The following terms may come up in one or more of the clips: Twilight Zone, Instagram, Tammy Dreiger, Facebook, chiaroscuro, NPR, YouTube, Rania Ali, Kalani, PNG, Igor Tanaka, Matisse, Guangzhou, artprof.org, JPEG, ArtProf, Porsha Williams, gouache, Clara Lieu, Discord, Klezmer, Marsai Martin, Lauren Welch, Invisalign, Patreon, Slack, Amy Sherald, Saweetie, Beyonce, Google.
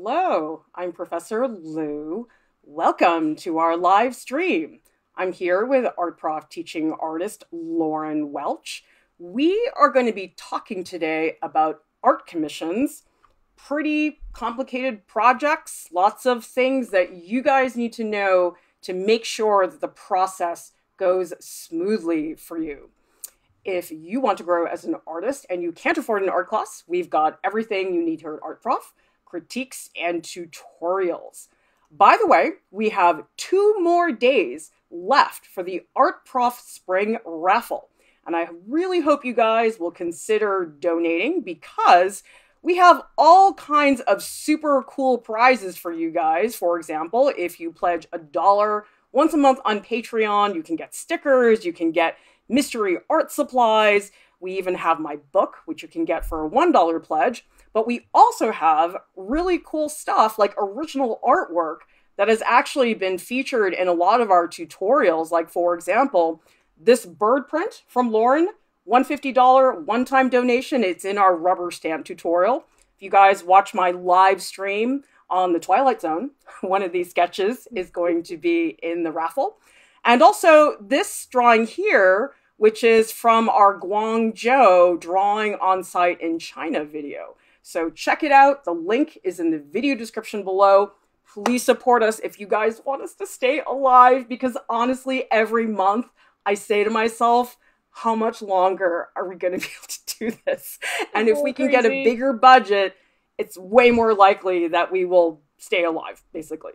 Hello, I'm Professor Lieu. Welcome to our live stream. I'm here with ArtProf teaching artist Lauren Welch. We are going to be talking today about art commissions, pretty complicated projects, lots of things that you guys need to know to make sure that the process goes smoothly for you. If you want to grow as an artist and you can't afford an art class, we've got everything you need here at ArtProf, critiques and tutorials. By the way, we have 2 more days left for the ArtProf Spring Raffle. And I really hope you guys will consider donating because we have all kinds of super cool prizes for you guys. For example, if you pledge $1 once a month on Patreon, you can get stickers, you can get mystery art supplies. We even have my book, which you can get for a $1 pledge. But we also have really cool stuff like original artwork that has actually been featured in a lot of our tutorials. Like, for example, this bird print from Lauren, $150 one-time donation. It's in our rubber stamp tutorial. If you guys watch my live stream on the Twilight Zone, one of these sketches is going to be in the raffle. And also this drawing here, which is from our Guangzhou drawing on site in China video. So check it out. The link is in the video description below. Please support us if you guys want us to stay alive, because honestly, every month I say to myself, how much longer are we going to be able to do this? And if we can get a bigger budget, it's way more likely that we will stay alive, basically.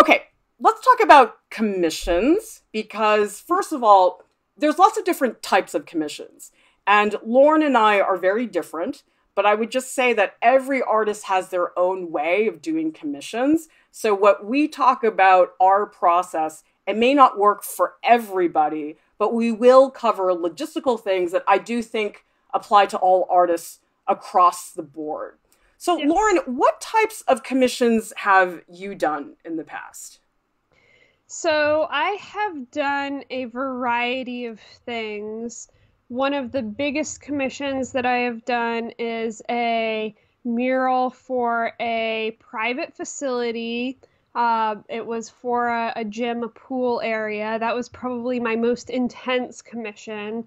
Okay, let's talk about commissions, because first of all, there's lots of different types of commissions. And Lauren and I are very different, but I would just say that every artist has their own way of doing commissions. So what we talk about, our process, it may not work for everybody, but we will cover logistical things that I do think apply to all artists across the board. So yes. Lauren, what types of commissions have you done in the past? So I have done a variety of things. One of the biggest commissions that I have done is a mural for a private facility. It was for a gym, a pool area. That was probably my most intense commission.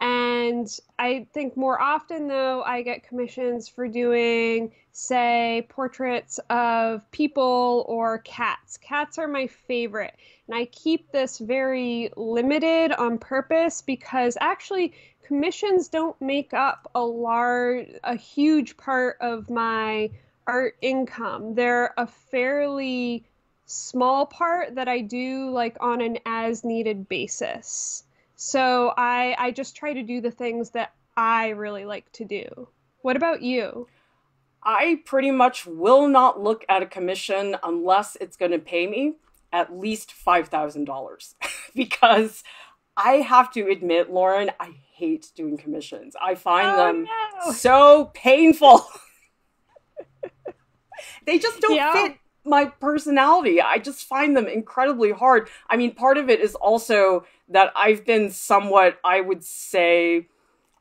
And I think more often, though, I get commissions for doing, say, portraits of people or cats. Cats are my favorite. And I keep this very limited on purpose because actually commissions don't make up a huge part of my art income. They're a fairly small part that I do like on an as needed basis. So I just try to do the things that I really like to do. What about you? I pretty much will not look at a commission unless it's going to pay me at least $5,000 because I have to admit, Lauren, I hate doing commissions. I find them so painful. They just don't fit my personality. I just find them incredibly hard. I mean, part of it is also that I've been somewhat, I would say,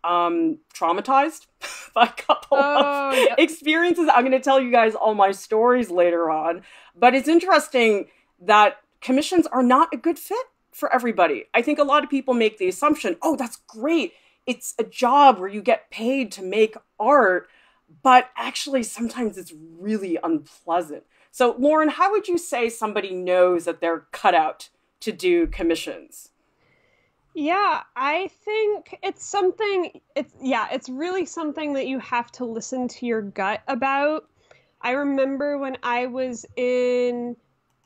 traumatized by a couple of experiences. I'm going to tell you guys all my stories later on. But it's interesting that commissions are not a good fit for everybody. I think a lot of people make the assumption, oh, that's great. It's a job where you get paid to make art. But actually, sometimes it's really unpleasant. So, Lauren, how would you say somebody knows that they're cut out to do commissions? Yeah, I think it's something, it's really something that you have to listen to your gut about. I remember when I was in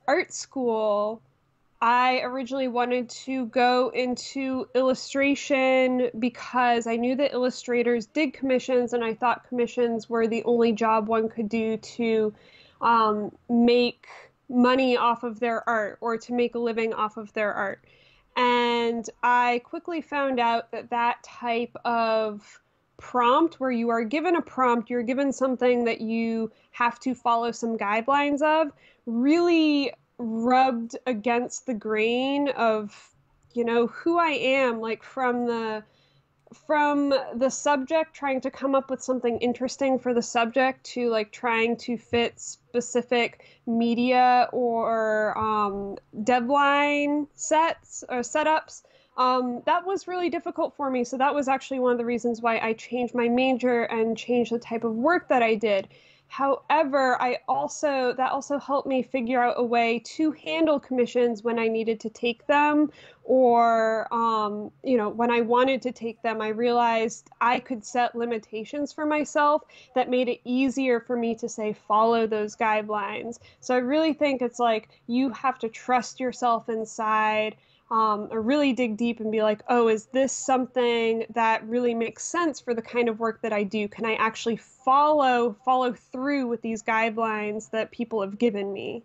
art school, I originally wanted to go into illustration because I knew that illustrators did commissions and I thought commissions were the only job one could do to make money off of their art or to make a living off of their art. And I quickly found out that that type of prompt where you are given a prompt, you're given something that you have to follow some guidelines of, really rubbed against the grain of, you know, who I am, like from the from the subject, trying to come up with something interesting for the subject, to like trying to fit specific media or deadline sets or setups. That was really difficult for me. So that was actually one of the reasons why I changed my major and changed the type of work that I did. However, that also helped me figure out a way to handle commissions when I needed to take them, or when I wanted to take them. I realized I could set limitations for myself that made it easier for me to say follow those guidelines. So I really think it's like you have to trust yourself inside. Or really dig deep and be like, oh, is this something that really makes sense for the kind of work that I do? Can I actually follow through with these guidelines that people have given me?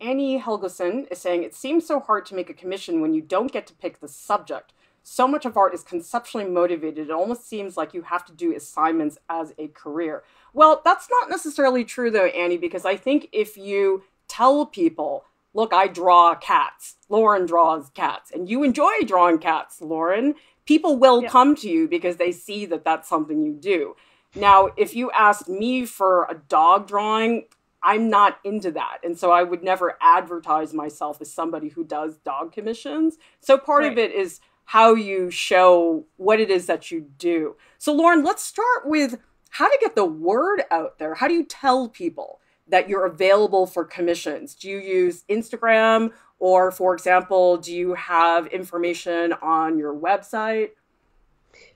Annie Helgeson is saying, it seems so hard to make a commission when you don't get to pick the subject. So much of art is conceptually motivated. It almost seems like you have to do assignments as a career. Well, that's not necessarily true though, Annie, because I think if you tell people, look, I draw cats, Lauren draws cats, and you enjoy drawing cats, Lauren, people will come to you because they see that that's something you do. Now, if you asked me for a dog drawing, I'm not into that. And so I would never advertise myself as somebody who does dog commissions. So part of it is how you show what it is that you do. So Lauren, let's start with how to get the word out there. How do you tell people that you're available for commissions? Do you use Instagram, or for example, do you have information on your website?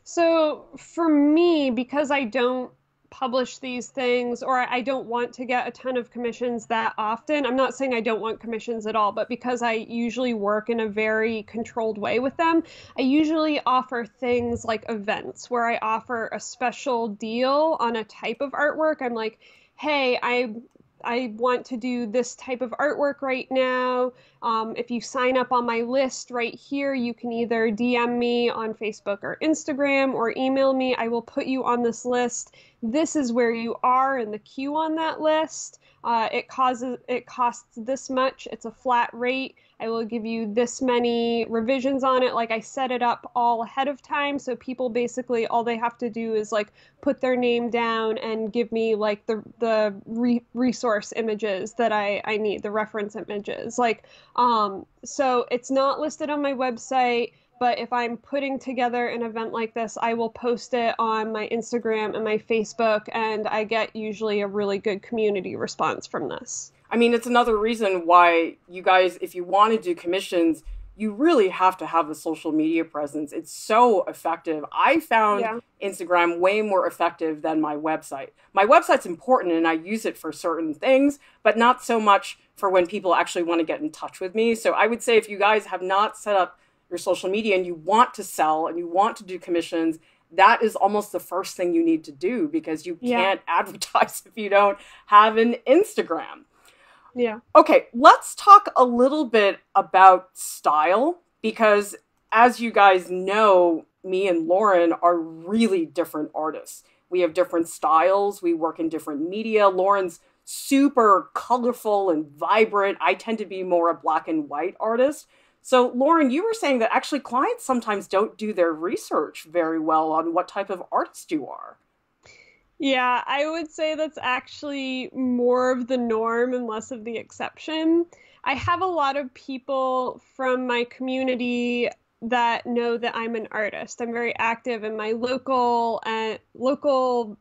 So for me, because I don't publish these things, or I don't want to get a ton of commissions that often. I'm not saying I don't want commissions at all, but because I usually work in a very controlled way with them, I usually offer things like events where I offer a special deal on a type of artwork. I'm like, hey, I want to do this type of artwork right now. If you sign up on my list right here, you can either DM me on Facebook or Instagram or email me. I will put you on this list. This is where you are in the queue on that list. It costs this much. It's a flat rate. I will give you this many revisions on it. Like I set it up all ahead of time. So people basically, all they have to do is like put their name down and give me like the resource images that I need, the reference images. Like, so it's not listed on my website, but if I'm putting together an event like this, I will post it on my Instagram and my Facebook, and I get usually a really good community response from this. I mean, it's another reason why you guys, if you want to do commissions, you really have to have a social media presence. It's so effective. I found Instagram way more effective than my website. My website's important and I use it for certain things, but not so much for when people actually want to get in touch with me. So I would say if you guys have not set up your social media and you want to sell and you want to do commissions, that is almost the first thing you need to do, because you can't advertise if you don't have an Instagram. Yeah. Okay, let's talk a little bit about style, because as you guys know, me and Lauren are really different artists. We have different styles. We work in different media. Lauren's super colorful and vibrant. I tend to be more a black and white artist. So Lauren, you were saying that actually clients sometimes don't do their research very well on what type of artist you are. Yeah, I would say that's actually more of the norm and less of the exception. I have a lot of people from my community that know that I'm an artist. I'm very active in my local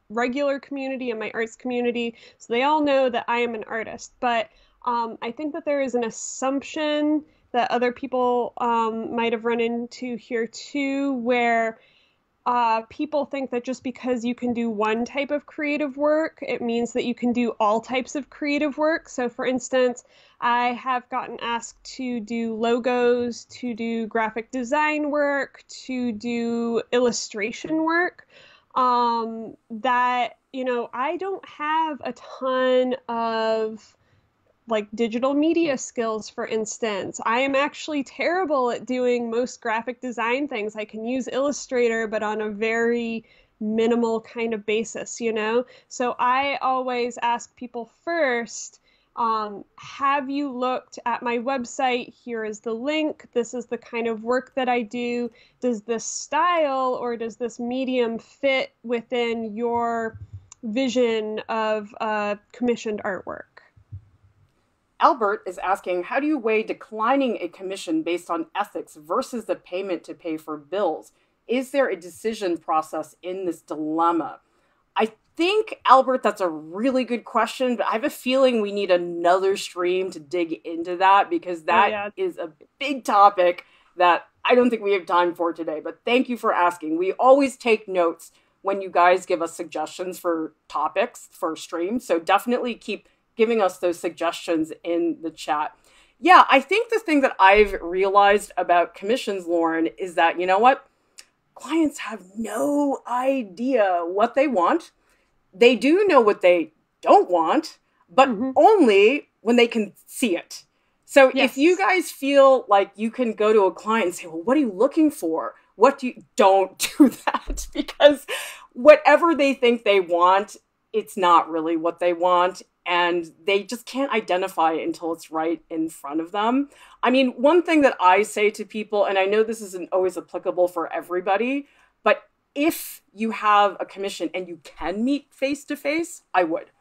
regular community and my arts community, so they all know that I am an artist. But I think that there is an assumption that other people might have run into here too, where people think that just because you can do one type of creative work, it means that you can do all types of creative work. So for instance, I have gotten asked to do logos, to do graphic design work, to do illustration work. I don't have a ton of like digital media skills, for instance. I am actually terrible at doing most graphic design things. I can use Illustrator, but on a very minimal kind of basis, you know? So I always ask people first, Have you looked at my website? Here is the link. This is the kind of work that I do. Does this style or does this medium fit within your vision of commissioned artwork? Albert is asking, how do you weigh declining a commission based on ethics versus the payment to pay for bills? Is there a decision process in this dilemma? I think, Albert, that's a really good question, but I have a feeling we need another stream to dig into that, because that is a big topic that I don't think we have time for today. But thank you for asking. We always take notes when you guys give us suggestions for topics for streams, so definitely keep giving us those suggestions in the chat. Yeah, I think the thing that I've realized about commissions, Lauren, is that, you know what? Clients have no idea what they want. They do know what they don't want, but only when they can see it. So if you guys feel like you can go to a client and say, well, what are you looking for? What do you, don't do that, because whatever they think they want, it's not really what they want. And they just can't identify it until it's right in front of them. I mean, one thing that I say to people, and I know this isn't always applicable for everybody, but if you have a commission and you can meet face-to-face, I would.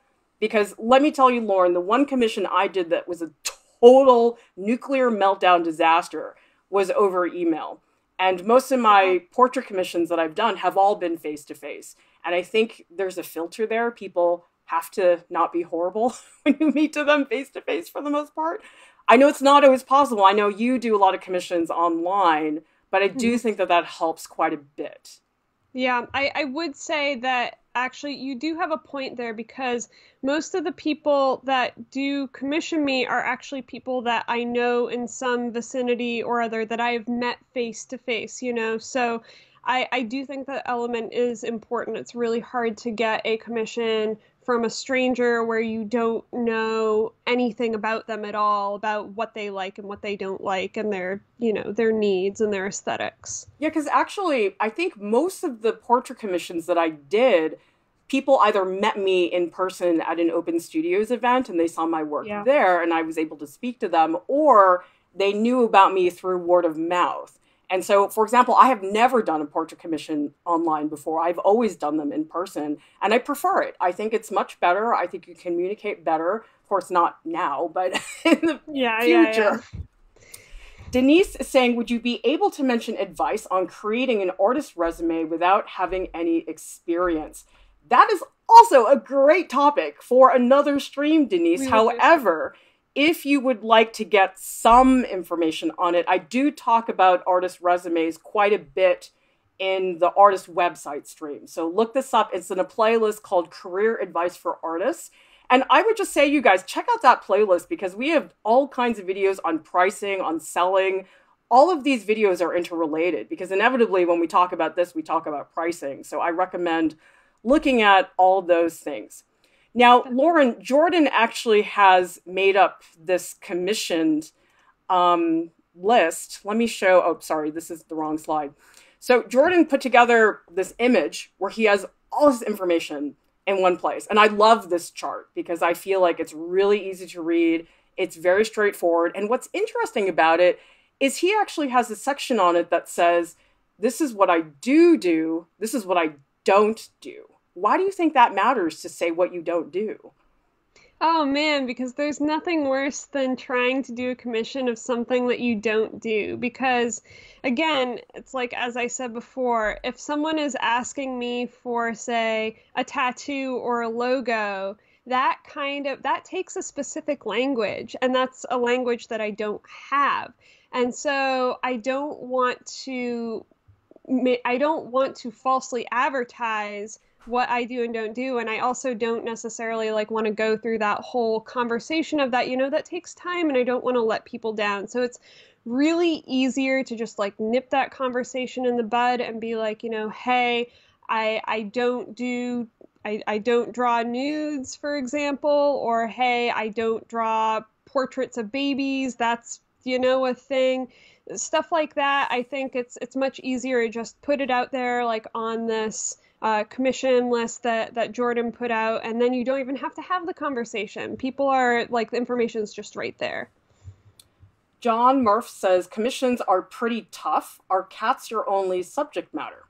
Because let me tell you, Lauren, the one commission I did that was a total nuclear meltdown disaster was over email. And most of my portrait commissions that I've done have all been face-to-face. And I think there's a filter there. People have to not be horrible when you meet to them face-to-face for the most part. I know it's not always possible. I know you do a lot of commissions online, but I do think that that helps quite a bit. Yeah, I would say that actually you do have a point there, because most of the people that do commission me are actually people that I know in some vicinity or other that I've met face-to-face, you know, so I do think that element is important. It's really hard to get a commission from a stranger where you don't know anything about them at all, about what they like and what they don't like and their, you know, their needs and their aesthetics. Yeah, because actually, I think most of the portrait commissions that I did, people either met me in person at an Open Studios event and they saw my work there and I was able to speak to them, or they knew about me through word of mouth. And so, for example, I have never done a portrait commission online before. I've always done them in person, and I prefer it. I think it's much better. I think you communicate better. Of course, not now, but in the future. Yeah. Denise is saying, would you be able to mention advice on creating an artist resume without having any experience? That is also a great topic for another stream, Denise. However, if you would like to get some information on it, I do talk about artist resumes quite a bit in the artist website stream. So look this up. It's in a playlist called Career Advice for Artists. And I would just say, you guys, check out that playlist, because we have all kinds of videos on pricing, on selling. All of these videos are interrelated, because inevitably when we talk about this, we talk about pricing. So I recommend looking at all those things. Now, Lauren, Jordan actually has made up this commissioned list. Let me show, oh, sorry, this is the wrong slide. So Jordan put together this image where he has all his information in one place. And I love this chart because I feel like it's really easy to read. It's very straightforward. And what's interesting about it is he actually has a section on it that says, this is what I do, this is what I don't do. Why do you think that matters to say what you don't do? Oh man, because there's nothing worse than trying to do a commission of something that you don't do. Because again, it's like, as I said before, if someone is asking me for, say, a tattoo or a logo, that kind of, that takes a specific language, and that's a language that I don't have. And so I don't want to falsely advertise what I do and don't do. And I also don't necessarily like want to go through that whole conversation of that, you know, that takes time, and I don't want to let people down. So it's really easier to just like nip that conversation in the bud and be like, you know, hey, I don't draw nudes, for example, or hey, I don't draw portraits of babies. That's, you know, a thing. Stuff like that. I think it's much easier to just put it out there, like on this commission list that Jordan put out, and then you don't even have to have the conversation. People are like, the information's just right there. John Murph says, commissions are pretty tough. Are cats your only subject matter?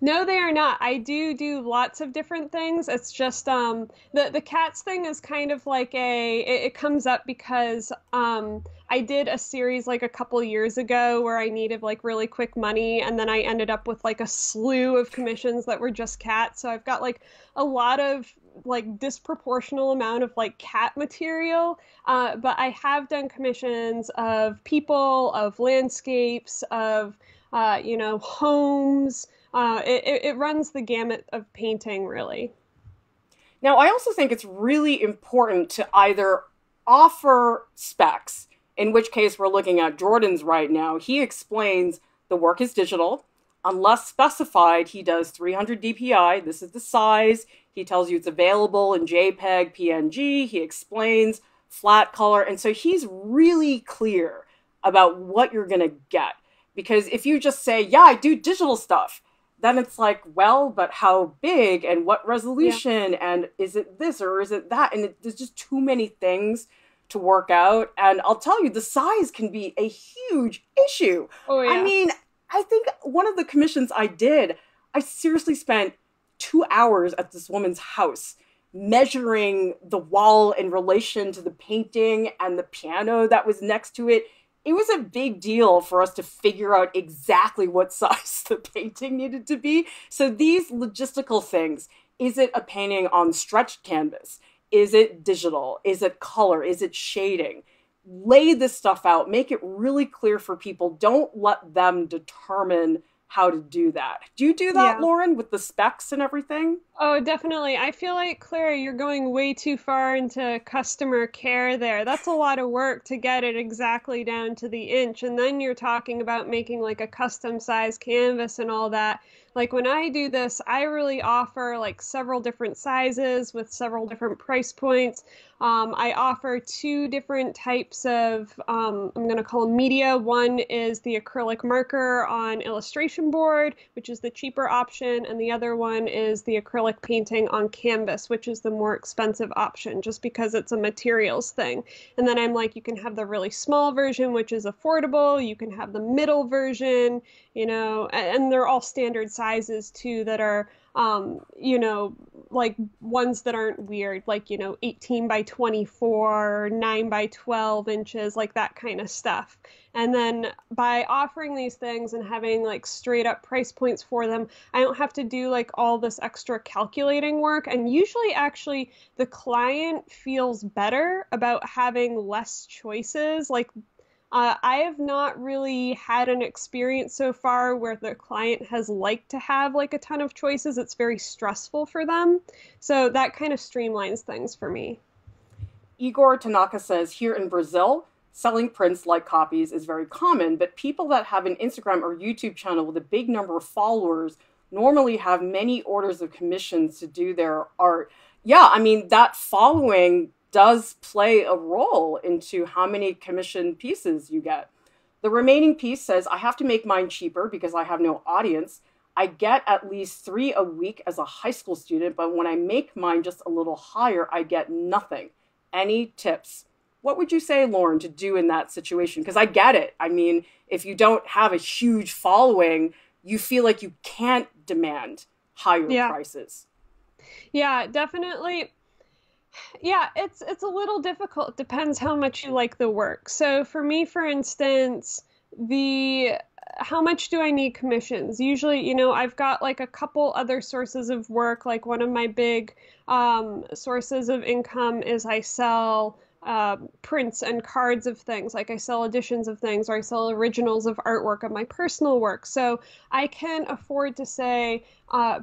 No, they are not. I do lots of different things. It's just the cats thing is kind of like it comes up because I did a series like a couple years ago where I needed like really quick money, and then I ended up with like a slew of commissions that were just cats. So I've got like a lot of like disproportional amount of like cat material, but I have done commissions of people, of landscapes, of homes. It runs the gamut of painting, really. Now, I also think it's really important to either offer specs, in which case we're looking at Jordan's right now. He explains the work is digital. Unless specified, he does 300 DPI. This is the size. He tells you it's available in JPEG, PNG. He explains flat color. And so he's really clear about what you're going to get. Because if you just say, yeah, I do digital stuff, then it's like, well, but how big and what resolution, yeah, and is it this or is it that? And there's just too many things to work out. And I'll tell you, the size can be a huge issue. Oh, yeah. I mean, I think one of the commissions I did, I seriously spent 2 hours at this woman's house measuring the wall in relation to the painting and the piano that was next to it. It was a big deal for us to figure out exactly what size the painting needed to be. So these logistical things, is it a painting on stretched canvas? Is it digital? Is it color? Is it shading? Lay this stuff out. Make it really clear for people. Don't let them determine how to do that. Do you do that, yeah, Lauren, with the specs and everything? Oh, definitely. I feel like, Clara, you're going way too far into customer care there. That's a lot of work to get it exactly down to the inch. And then you're talking about making like a custom size canvas and all that. Like when I do this, I really offer like several different sizes with several different price points. I offer two different types of, I'm going to call them media. One is the acrylic marker on illustration board, which is the cheaper option. And the other one is the acrylic painting on canvas, which is the more expensive option, just because it's a materials thing. And then I'm like, you can have the really small version, which is affordable. You can have the middle version, you know, and they're all standard sizes too that are, like ones that aren't weird, like, 18 by 24, 9 by 12 inches, like that kind of stuff. And then by offering these things and having like straight up price points for them, I don't have to do like all this extra calculating work. And usually actually the client feels better about having less choices. Like I have not really had an experience so far where the client has liked to have like a ton of choices. It's very stressful for them. So that kind of streamlines things for me. Igor Tanaka says, here in Brazil, selling prints like copies is very common, but people that have an Instagram or YouTube channel with a big number of followers normally have many orders of commissions to do their art. Yeah, I mean, that following does play a role into how many commission pieces you get. The remaining piece says, I have to make mine cheaper because I have no audience. I get at least 3 a week as a high school student, but when I make mine just a little higher, I get nothing. Any tips? What would you say, Lauren, to do in that situation? Because I get it. I mean, if you don't have a huge following, you feel like you can't demand higher, yeah, prices. Yeah, definitely. Yeah, it's a little difficult. Depends how much you like the work. So for me, for instance, how much do I need commissions? Usually, I've got like a couple other sources of work. Like one of my big sources of income is I sell prints and cards of things. Like I sell editions of things, or I sell originals of artwork of my personal work. So I can afford to say,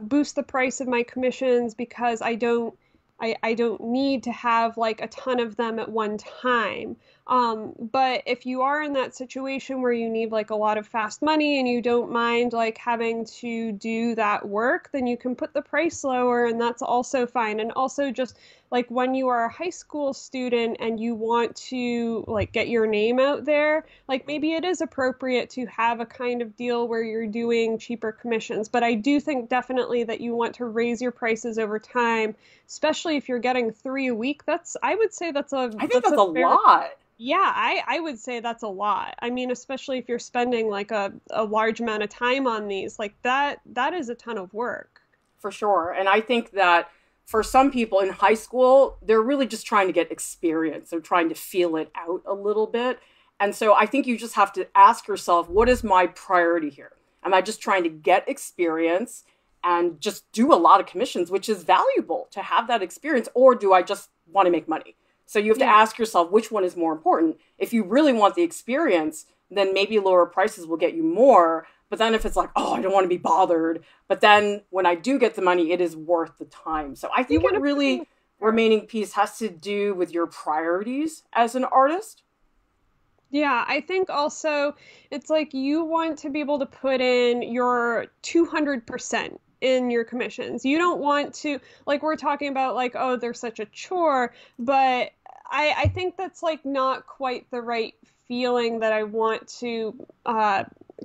boost the price of my commissions because I don't need to have like a ton of them at one time. But if you are in that situation where you need like a lot of fast money and you don't mind like having to do that work, then you can put the price lower and that's also fine. And also just like when you are a high school student and you want to like get your name out there, like maybe it is appropriate to have a kind of deal where you're doing cheaper commissions. But I do think definitely that you want to raise your prices over time, especially if you're getting 3 a week. That's, I would say that's a, I think that's a fair, lot. Yeah, I would say that's a lot. I mean, especially if you're spending like a large amount of time on these, like that is a ton of work. For sure. And I think that for some people in high school, they're really just trying to get experience. They're trying to feel it out a little bit. And so I think you just have to ask yourself, what is my priority here? Am I just trying to get experience and just do a lot of commissions, which is valuable to have that experience, or do I just want to make money? So you have to ask yourself which one is more important. If you really want the experience, then maybe lower prices will get you more. But then if it's like, oh, I don't want to be bothered, but then when I do get the money, it is worth the time. So I think it really, remaining piece has to do with your priorities as an artist. Yeah, I think also it's like you want to be able to put in your 200%. In your commissions. You don't want to, like, we're talking about like, oh, they're such a chore, but I think that's like not quite the right feeling that I want to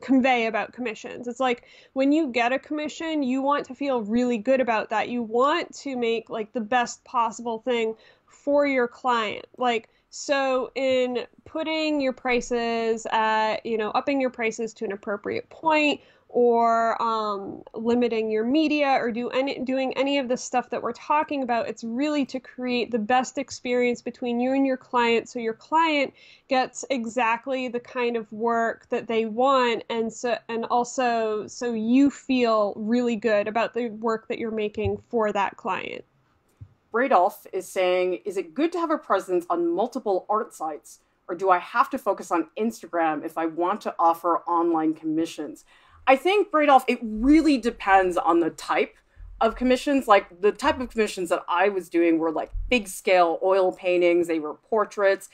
convey about commissions. It's like when you get a commission, you want to feel really good about that. You want to make like the best possible thing for your client. Like, so in putting your prices at, you know, upping your prices to an appropriate point, or limiting your media, or doing any of the stuff that we're talking about, it's really to create the best experience between you and your client, so your client gets exactly the kind of work that they want, and also you feel really good about the work that you're making for that client. Radolf is saying, is it good to have a presence on multiple art sites, or do I have to focus on Instagram if I want to offer online commissions? I think, Bradoff, it really depends on the type of commissions. Like the type of commissions that I was doing were like big scale oil paintings. They were portraits.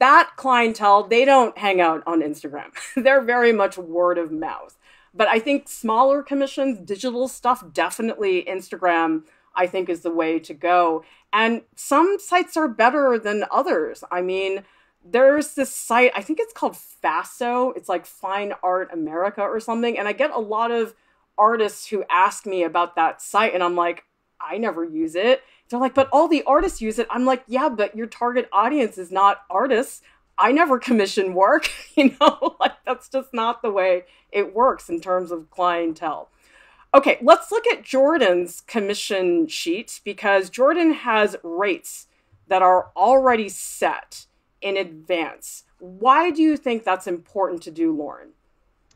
That clientele, they don't hang out on Instagram. They're very much word of mouth. But I think smaller commissions, digital stuff, definitely Instagram, I think, is the way to go. And some sites are better than others. I mean, there's this site, I think it's called FASO. It's like Fine Art America or something. And I get a lot of artists who ask me about that site, and I'm like, I never use it. They're like, but all the artists use it. I'm like, yeah, but your target audience is not artists. I never commission work, you know, like that's just not the way it works in terms of clientele. Okay, let's look at Jordan's commission sheet, because Jordan has rates that are already set in advance. Why do you think that's important to do, Lauren?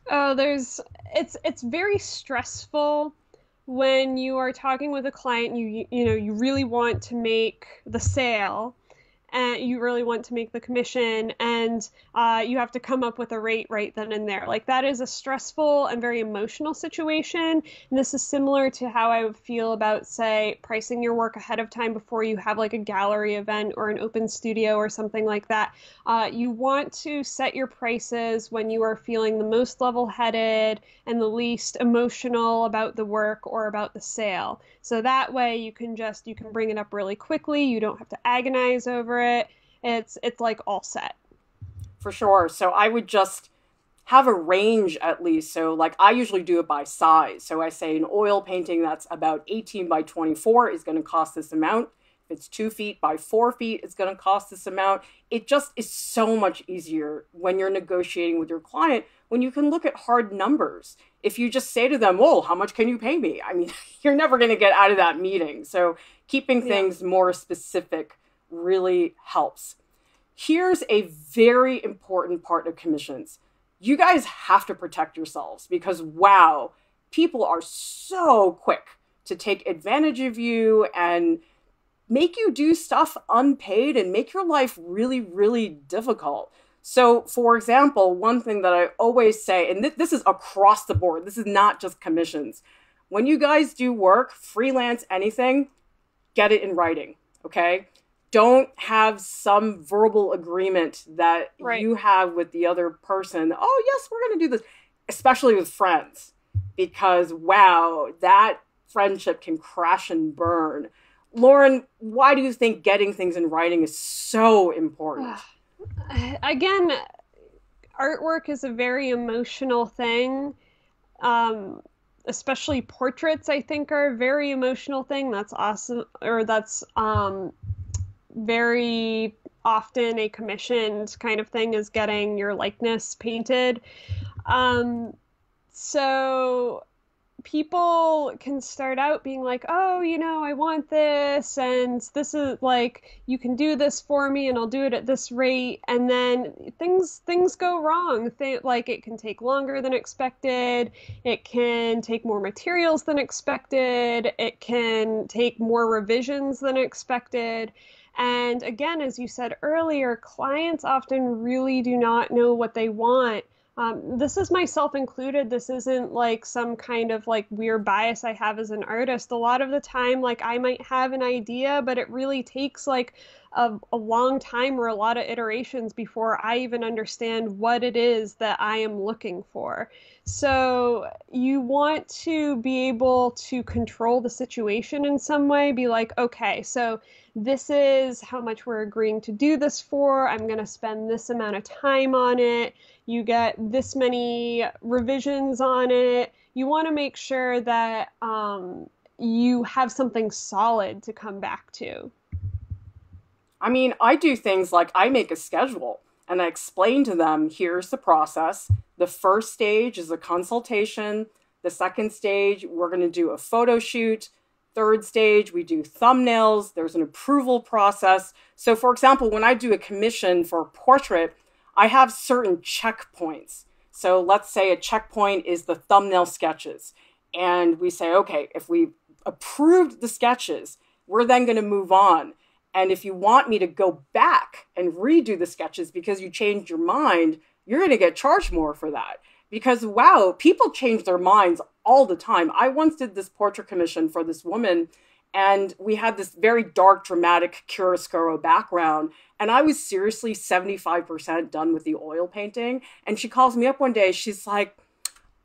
Oh, it's very stressful when you are talking with a client. You really want to make the sale, and you really want to make the commission, and you have to come up with a rate right then and there. Like, that is a stressful and very emotional situation. And this is similar to how I would feel about, say, pricing your work ahead of time before you have like a gallery event or an open studio or something like that. You want to set your prices when you are feeling the most level-headed and the least emotional about the work or about the sale. So that way you can bring it up really quickly. You don't have to agonize over it. It's like all set. For sure. So I would just have a range, at least. So like I usually do it by size. So I say an oil painting that's about 18 by 24 is going to cost this amount. If it's 2 feet by 4 feet, it's going to cost this amount. It just is so much easier when you're negotiating with your client, when you can look at hard numbers. If you just say to them, whoa, how much can you pay me? I mean, you're never going to get out of that meeting. So keeping things more specific really helps. Here's a very important part of commissions. You guys have to protect yourselves, because wow, people are so quick to take advantage of you and make you do stuff unpaid and make your life really, really difficult. So for example, one thing that I always say, and this is across the board, this is not just commissions. When you guys do work, freelance, anything, get it in writing, okay? Don't have some verbal agreement that you have with the other person. Oh, yes, we're going to do this, especially with friends, because wow, that friendship can crash and burn. Lauren, why do you think getting things in writing is so important? Again, artwork is a very emotional thing. Especially portraits, I think, are a very emotional thing. That's awesome, or that's very often a commissioned kind of thing, is getting your likeness painted. So people can start out being like, oh, you know, I want this, and this is like, you can do this for me and I'll do it at this rate. And then things go wrong. Like it can take longer than expected. It can take more materials than expected. It can take more revisions than expected. And again, as you said earlier, clients often really do not know what they want. This is myself included. This isn't like some kind of like weird bias I have as an artist. A lot of the time, like, I might have an idea, but it really takes like a long time or a lot of iterations before I even understand what it is that I am looking for. So you want to be able to control the situation in some way, be like, okay, so this is how much we're agreeing to do this for. I'm going to spend this amount of time on it. You get this many revisions on it. You want to make sure that you have something solid to come back to. I mean, I do things like I make a schedule and I explain to them, here's the process. The first stage is a consultation. The second stage, we're going to do a photo shoot. Third stage, we do thumbnails. There's an approval process. So for example, when I do a commission for a portrait, I have certain checkpoints. So let's say a checkpoint is the thumbnail sketches. And we say, okay, if we approved the sketches, we're then going to move on. And if you want me to go back and redo the sketches because you changed your mind, you're going to get charged more for that. Because, wow, people change their minds all the time. I once did this portrait commission for this woman, and we had this very dark, dramatic chiaroscuro background, and I was seriously 75% done with the oil painting. And she calls me up one day. She's like,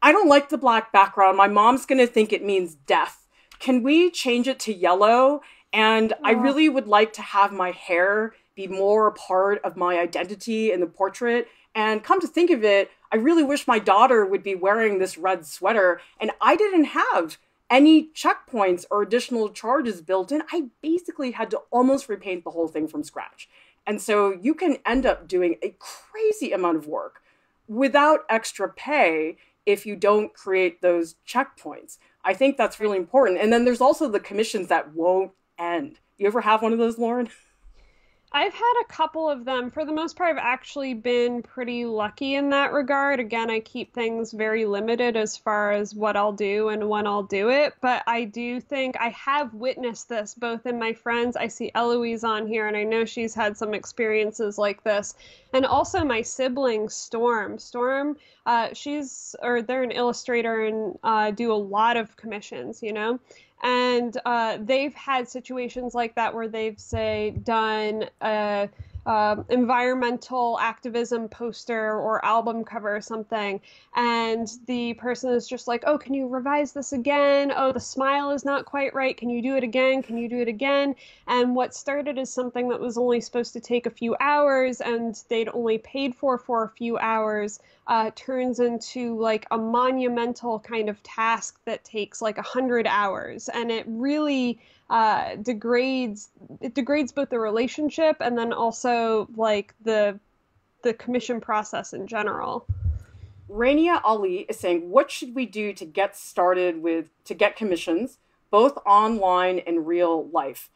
I don't like the black background. My mom's going to think it means death. Can we change it to yellow? And I really would like to have my hair be more a part of my identity in the portrait. And come to think of it, I really wish my daughter would be wearing this red sweater. And I didn't have any checkpoints or additional charges built in. I basically had to almost repaint the whole thing from scratch. And so you can end up doing a crazy amount of work without extra pay if you don't create those checkpoints. I think that's really important. And then there's also the commissions that won't end. You ever have one of those, Lauren? I've had a couple of them. For the most part, I've actually been pretty lucky in that regard. Again, I keep things very limited as far as what I'll do and when I'll do it. But I do think I have witnessed this both in my friends. I see Eloise on here, and I know she's had some experiences like this. And also my sibling, Storm. Storm, they're an illustrator and do a lot of commissions, you know? And they've had situations like that where they've, say, done environmental activism poster or album cover or something, and the person is just like, oh, can you revise this again? Oh, the smile is not quite right. Can you do it again? Can you do it again? And what started as something that was only supposed to take a few hours and they'd only paid for a few hours turns into like a monumental kind of task that takes like 100 hours, and it really degrades both the relationship and then also like the commission process in general. Rania Ali is saying, what should we do to get started with, to get commissions, both online and real life?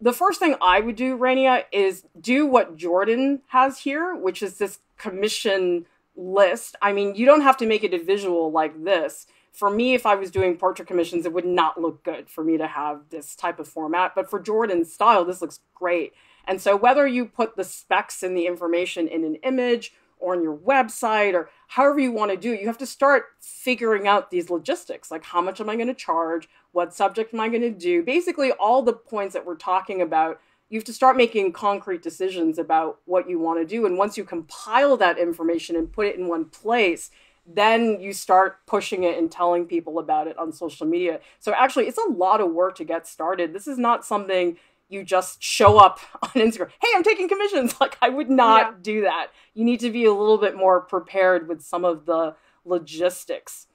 The first thing I would do, Rania, is do what Jordan has here, which is this commission list. I mean, you don't have to make it a visual like this. For me, if I was doing portrait commissions, it would not look good for me to have this type of format. But for Jordan's style, this looks great. And so whether you put the specs and the information in an image or on your website or however you want to do it, you have to start figuring out these logistics, like how much am I going to charge? What subject am I going to do? Basically, all the points that we're talking about, you have to start making concrete decisions about what you want to do. And once you compile that information and put it in one place, then you start pushing it and telling people about it on social media. So actually, it's a lot of work to get started. This is not something you just show up on Instagram. Hey, I'm taking commissions. Like, I would not do that. You need to be a little bit more prepared with some of the logistics.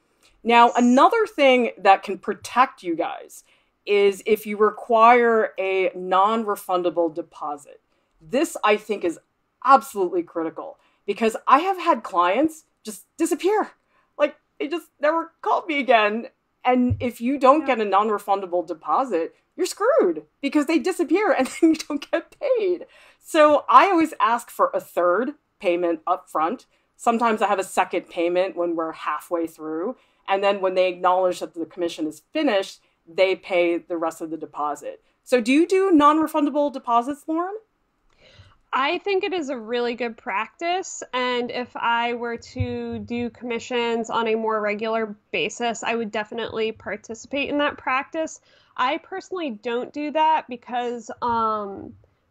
Now, another thing that can protect you guys is if you require a non-refundable deposit. This, I think, is absolutely critical because I have had clients just disappear. Like, they just never called me again. And if you don't get a non-refundable deposit, you're screwed because they disappear and then you don't get paid. So I always ask for a third payment up front. Sometimes I have a second payment when we're halfway through. And then when they acknowledge that the commission is finished, they pay the rest of the deposit. So do you do non-refundable deposits, Lauren? I think it is a really good practice. And if I were to do commissions on a more regular basis, I would definitely participate in that practice. I personally don't do that because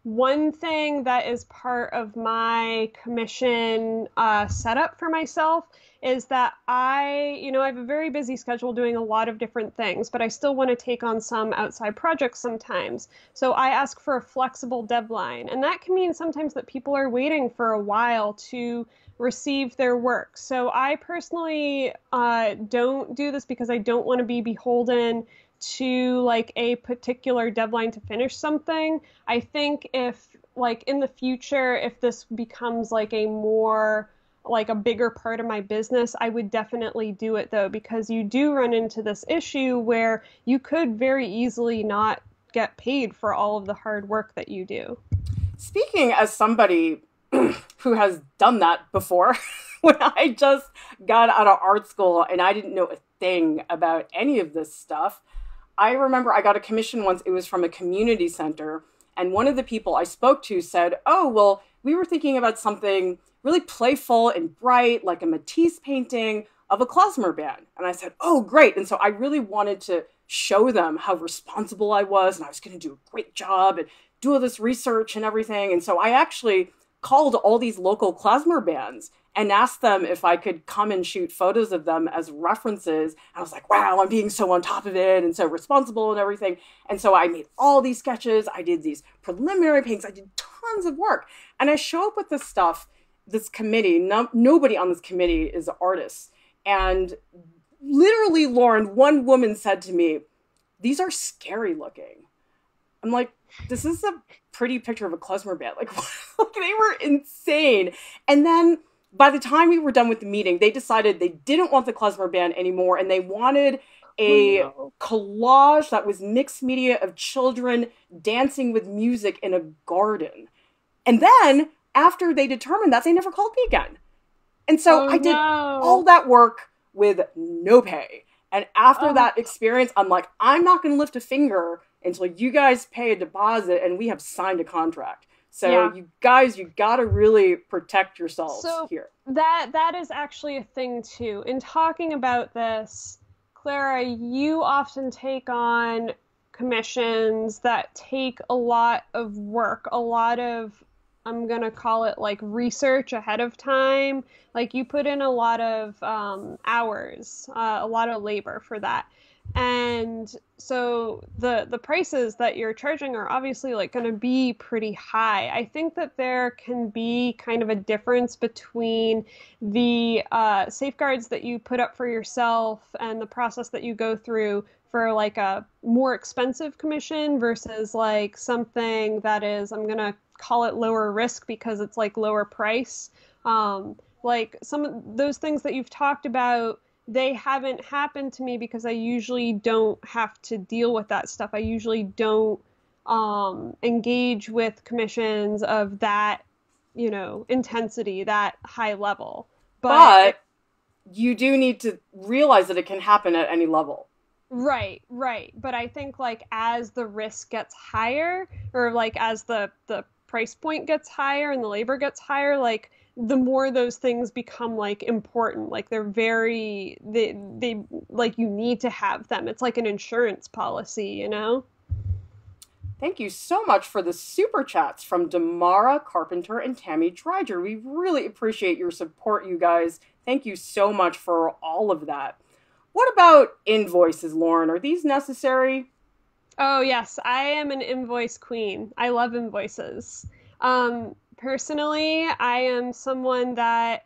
one thing that is part of my commission setup for myself is that I have a very busy schedule doing a lot of different things, but I still want to take on some outside projects sometimes. So I ask for a flexible deadline. And that can mean sometimes that people are waiting for a while to receive their work. So I personally don't do this because I don't want to be beholden to like a particular deadline to finish something. I think if like in the future, if this becomes like a more like a bigger part of my business, I would definitely do it though, because you do run into this issue where you could very easily not get paid for all of the hard work that you do. Speaking as somebody who has done that before, when I just got out of art school and I didn't know a thing about any of this stuff, I remember I got a commission once. It was from a community center. And one of the people I spoke to said, oh, well, we were thinking about something really playful and bright, like a Matisse painting of a Klezmer band. And I said, oh, great. And so I really wanted to show them how responsible I was and I was going to do a great job and do all this research and everything. And so I actually called all these local Klezmer bands and asked them if I could come and shoot photos of them as references. And I was like, wow, I'm being so on top of it and so responsible and everything. And so I made all these sketches. I did these preliminary paintings. I did tons of work. And I show up with this stuff, this committee, nobody on this committee is an artist. And literally, Lauren, one woman said to me, these are scary looking. I'm like, this is a pretty picture of a Klezmer band. Like, they were insane. And then by the time we were done with the meeting, they decided they didn't want the Klezmer band anymore. And they wanted a collage that was mixed media of children dancing with music in a garden. And then after they determined that, they never called me again. And so I did all that work with no pay. And after that experience, I'm like, I'm not going to lift a finger until you guys pay a deposit and we have signed a contract. So you guys, you got to really protect yourselves here. That is actually a thing too. In talking about this, Clara, you often take on commissions that take a lot of work, a lot of, I'm going to call it like research ahead of time. Like you put in a lot of hours, a lot of labor for that. And so the prices that you're charging are obviously like going to be pretty high. I think that there can be kind of a difference between the safeguards that you put up for yourself and the process that you go through for like a more expensive commission versus like something that is, I'm going to call it lower risk because it's like lower price. Like some of those things that you've talked about, they haven't happened to me because I usually don't have to deal with that stuff. I usually don't engage with commissions of that, intensity, that high level. But you do need to realize that it can happen at any level. Right. But I think like as the risk gets higher or like as the price point gets higher and the labor gets higher, like the more those things become like important, like they're they like you need to have them. It's like an insurance policy, Thank you so much for the super chats from Damara Carpenter and Tammy Dreiger. We really appreciate your support, you guys. Thank you so much for all of that. What about invoices, Lauren? Are these necessary? Oh, yes. I am an invoice queen. I love invoices. Personally, I am someone that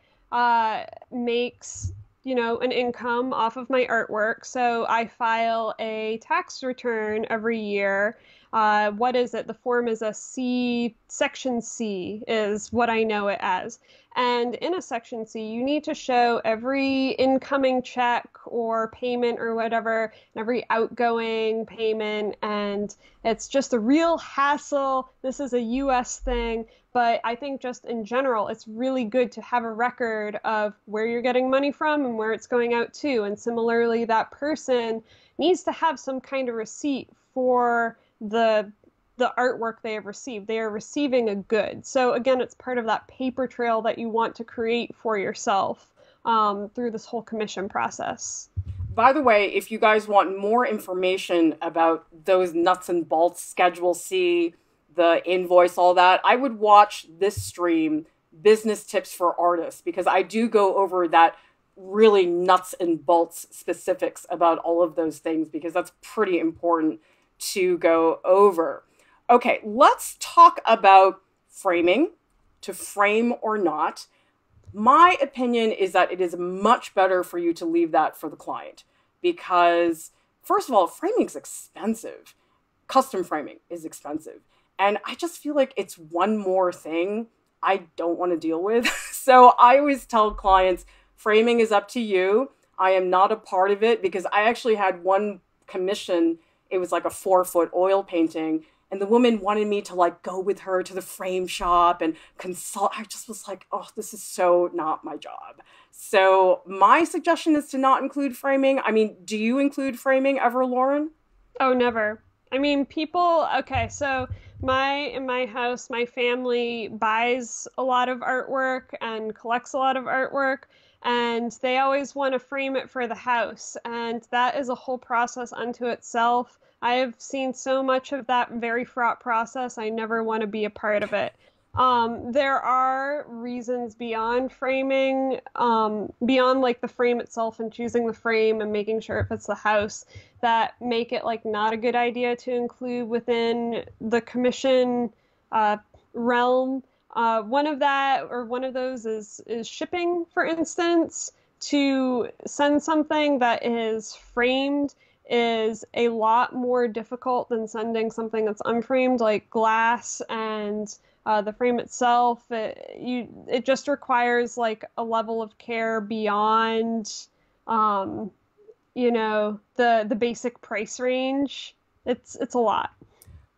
makes, you know, an income off of my artwork. So I file a tax return every year. What is it? The form is a C, Section C is what I know it as. And in a Section C, you need to show every incoming check or payment or whatever, and every outgoing payment. And it's just a real hassle. This is a U.S. thing. But I think just in general, it's really good to have a record of where you're getting money from and where it's going out to. And similarly, that person needs to have some kind of receipt for the artwork they have received. They are receiving a good. So again, it's part of that paper trail that you want to create for yourself through this whole commission process. By the way, if you guys want more information about those nuts and bolts, Schedule C, the invoice, all that, I would watch this stream, Business Tips for Artists, because I do go over that really nuts and bolts specifics about all of those things, because that's pretty important to go over. Okay, let's talk about framing, to frame or not. My opinion is that it is much better for you to leave that for the client, because first of all, framing is expensive. Custom framing is expensive. And I just feel like it's one more thing I don't want to deal with. So I always tell clients, framing is up to you. I am not a part of it, because I actually had one commission. It was like a 4-foot oil painting. And the woman wanted me to like go with her to the frame shop and consult. I just was like, oh, this is so not my job. So my suggestion is to not include framing. I mean, do you include framing ever, Lauren? Oh, never. I mean, people, okay, so in my house, my family buys a lot of artwork and collects a lot of artwork, and they always want to frame it for the house, and that is a whole process unto itself. I have seen so much of that very fraught process, I never want to be a part of it. There are reasons beyond framing, beyond like the frame itself and choosing the frame and making sure it fits the house, that make it like not a good idea to include within the commission realm. One of those is shipping, for instance. To send something that is framed is a lot more difficult than sending something that's unframed, like glass and the frame itself. It just requires like a level of care beyond, you know, the basic price range. It's a lot.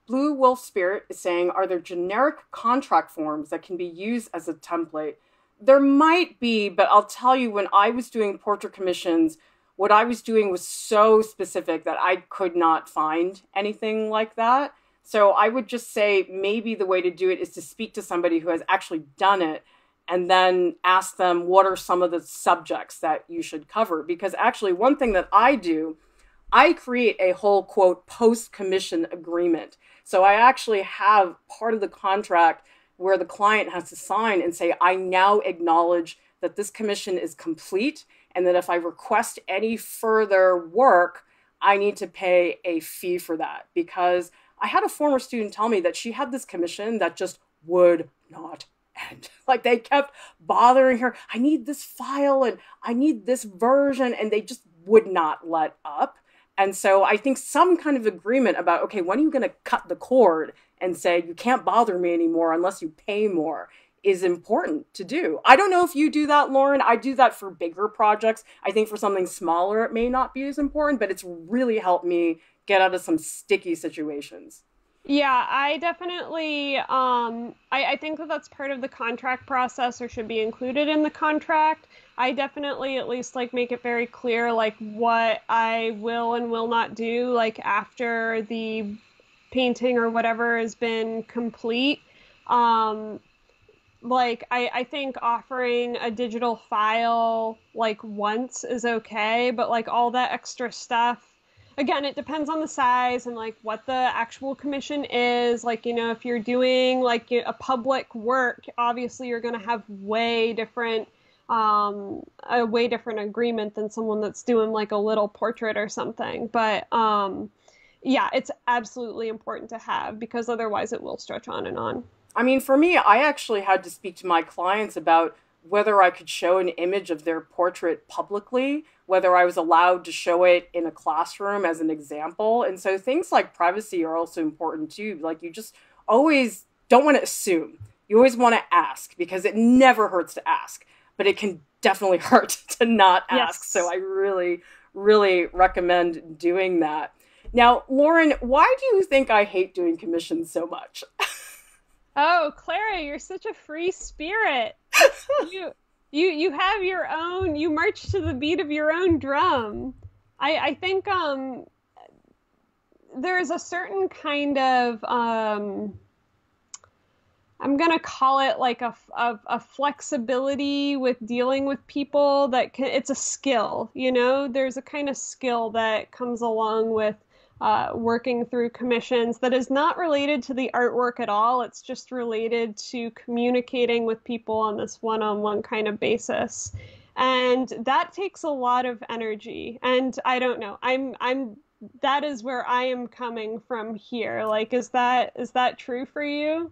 Blue Wolf Spirit is saying, are there generic contract forms that can be used as a template? There might be, but I'll tell you, when I was doing portrait commissions, what I was doing was so specific that I could not find anything like that. So I would just say maybe the way to do it is to speak to somebody who has actually done it and then ask them, what are some of the subjects that you should cover? Because actually one thing that I do, I create a whole, quote, post-commission agreement. So I actually have part of the contract where the client has to sign and say, I now acknowledge that this commission is complete, and that if I request any further work, I need to pay a fee for that. Because I had a former student tell me that she had this commission that just would not end. Like, they kept bothering her. I need this file and I need this version, and they just would not let up. And so I think some kind of agreement about, okay, when are you going to cut the cord and say, you can't bother me anymore unless you pay more, is important to do. I don't know if you do that, Lauren. I do that for bigger projects. I think for something smaller, it may not be as important, but it's really helped me get out of some sticky situations. Yeah, I definitely, I think that that's part of the contract process or should be included in the contract. I definitely at least like make it very clear like what I will and will not do like after the painting or whatever has been complete. Like, I think offering a digital file like once is okay, but like all that extra stuff, again, it depends on the size and like what the actual commission is. Like, you know, if you're doing like a public work, obviously you're going to have way different a way different agreement than someone that's doing like a little portrait or something. But yeah, it's absolutely important to have, because otherwise it will stretch on and on. I mean, for me, I actually had to speak to my clients about whether I could show an image of their portrait publicly, whether I was allowed to show it in a classroom as an example. And so things like privacy are also important too. Like, you just always don't want to assume. You always want to ask, because it never hurts to ask, but it can definitely hurt to not ask. Yes. So I really, really recommend doing that. Now, Lauren, why do you think I hate doing commissions so much? Oh, Clara, you're such a free spirit. You have your own, you march to the beat of your own drum. I think there's a certain kind of, I'm going to call it like a flexibility with dealing with people that can, it's a skill, you know, there's a kind of skill that comes along with working through commissions that is not related to the artwork at all. It's just related to communicating with people on this one-on-one kind of basis. And that takes a lot of energy. And I don't know, that is where I am coming from here. Like, is that true for you?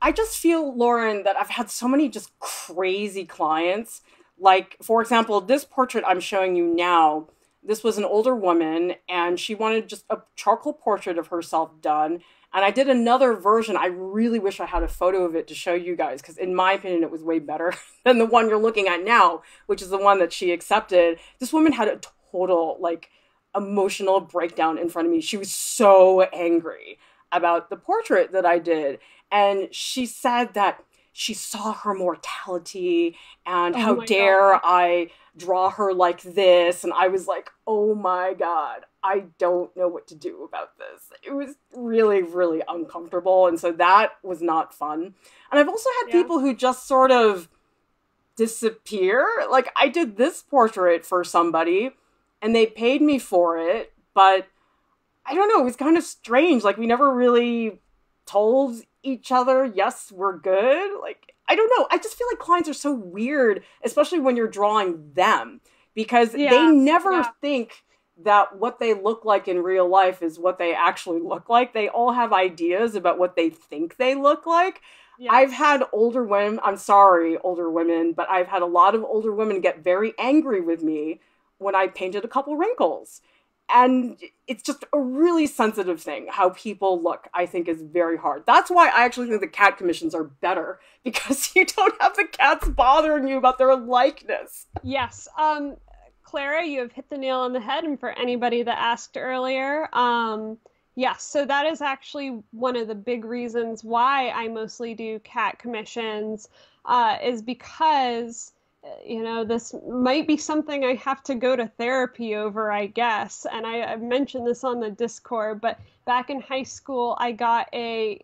I just feel, Lauren, that I've had so many just crazy clients. Like, for example, this portrait I'm showing you now, this was an older woman, and she wanted just a charcoal portrait of herself done. And I did another version. I really wish I had a photo of it to show you guys, because in my opinion, it was way better than the one you're looking at now, which is the one that she accepted. This woman had a total, like, emotional breakdown in front of me. She was so angry about the portrait that I did. And she said that she saw her mortality and how dare I draw her like this. And I was like, oh my God, I don't know what to do about this. It was really, really uncomfortable. And so that was not fun. And I've also had people who just sort of disappear. Like, I did this portrait for somebody and they paid me for it, but I don't know, it was kind of strange. Like, we never really told each other, yes, we're good. Like, I don't know. I just feel like clients are so weird, especially when you're drawing them, because they never think that what they look like in real life is what they actually look like. They all have ideas about what they think they look like. Yes. I've had older women, I'm sorry, older women, but I've had a lot of older women get very angry with me when I painted a couple wrinkles. And it's just a really sensitive thing. How people look, I think, is very hard. That's why I actually think the cat commissions are better, because you don't have the cats bothering you about their likeness. Yes. Clara, you have hit the nail on the head. And for anybody that asked earlier, yes, so that is actually one of the big reasons why I mostly do cat commissions, is because, you know, this might be something I have to go to therapy over, I guess. And I mentioned this on the Discord, but back in high school, I got a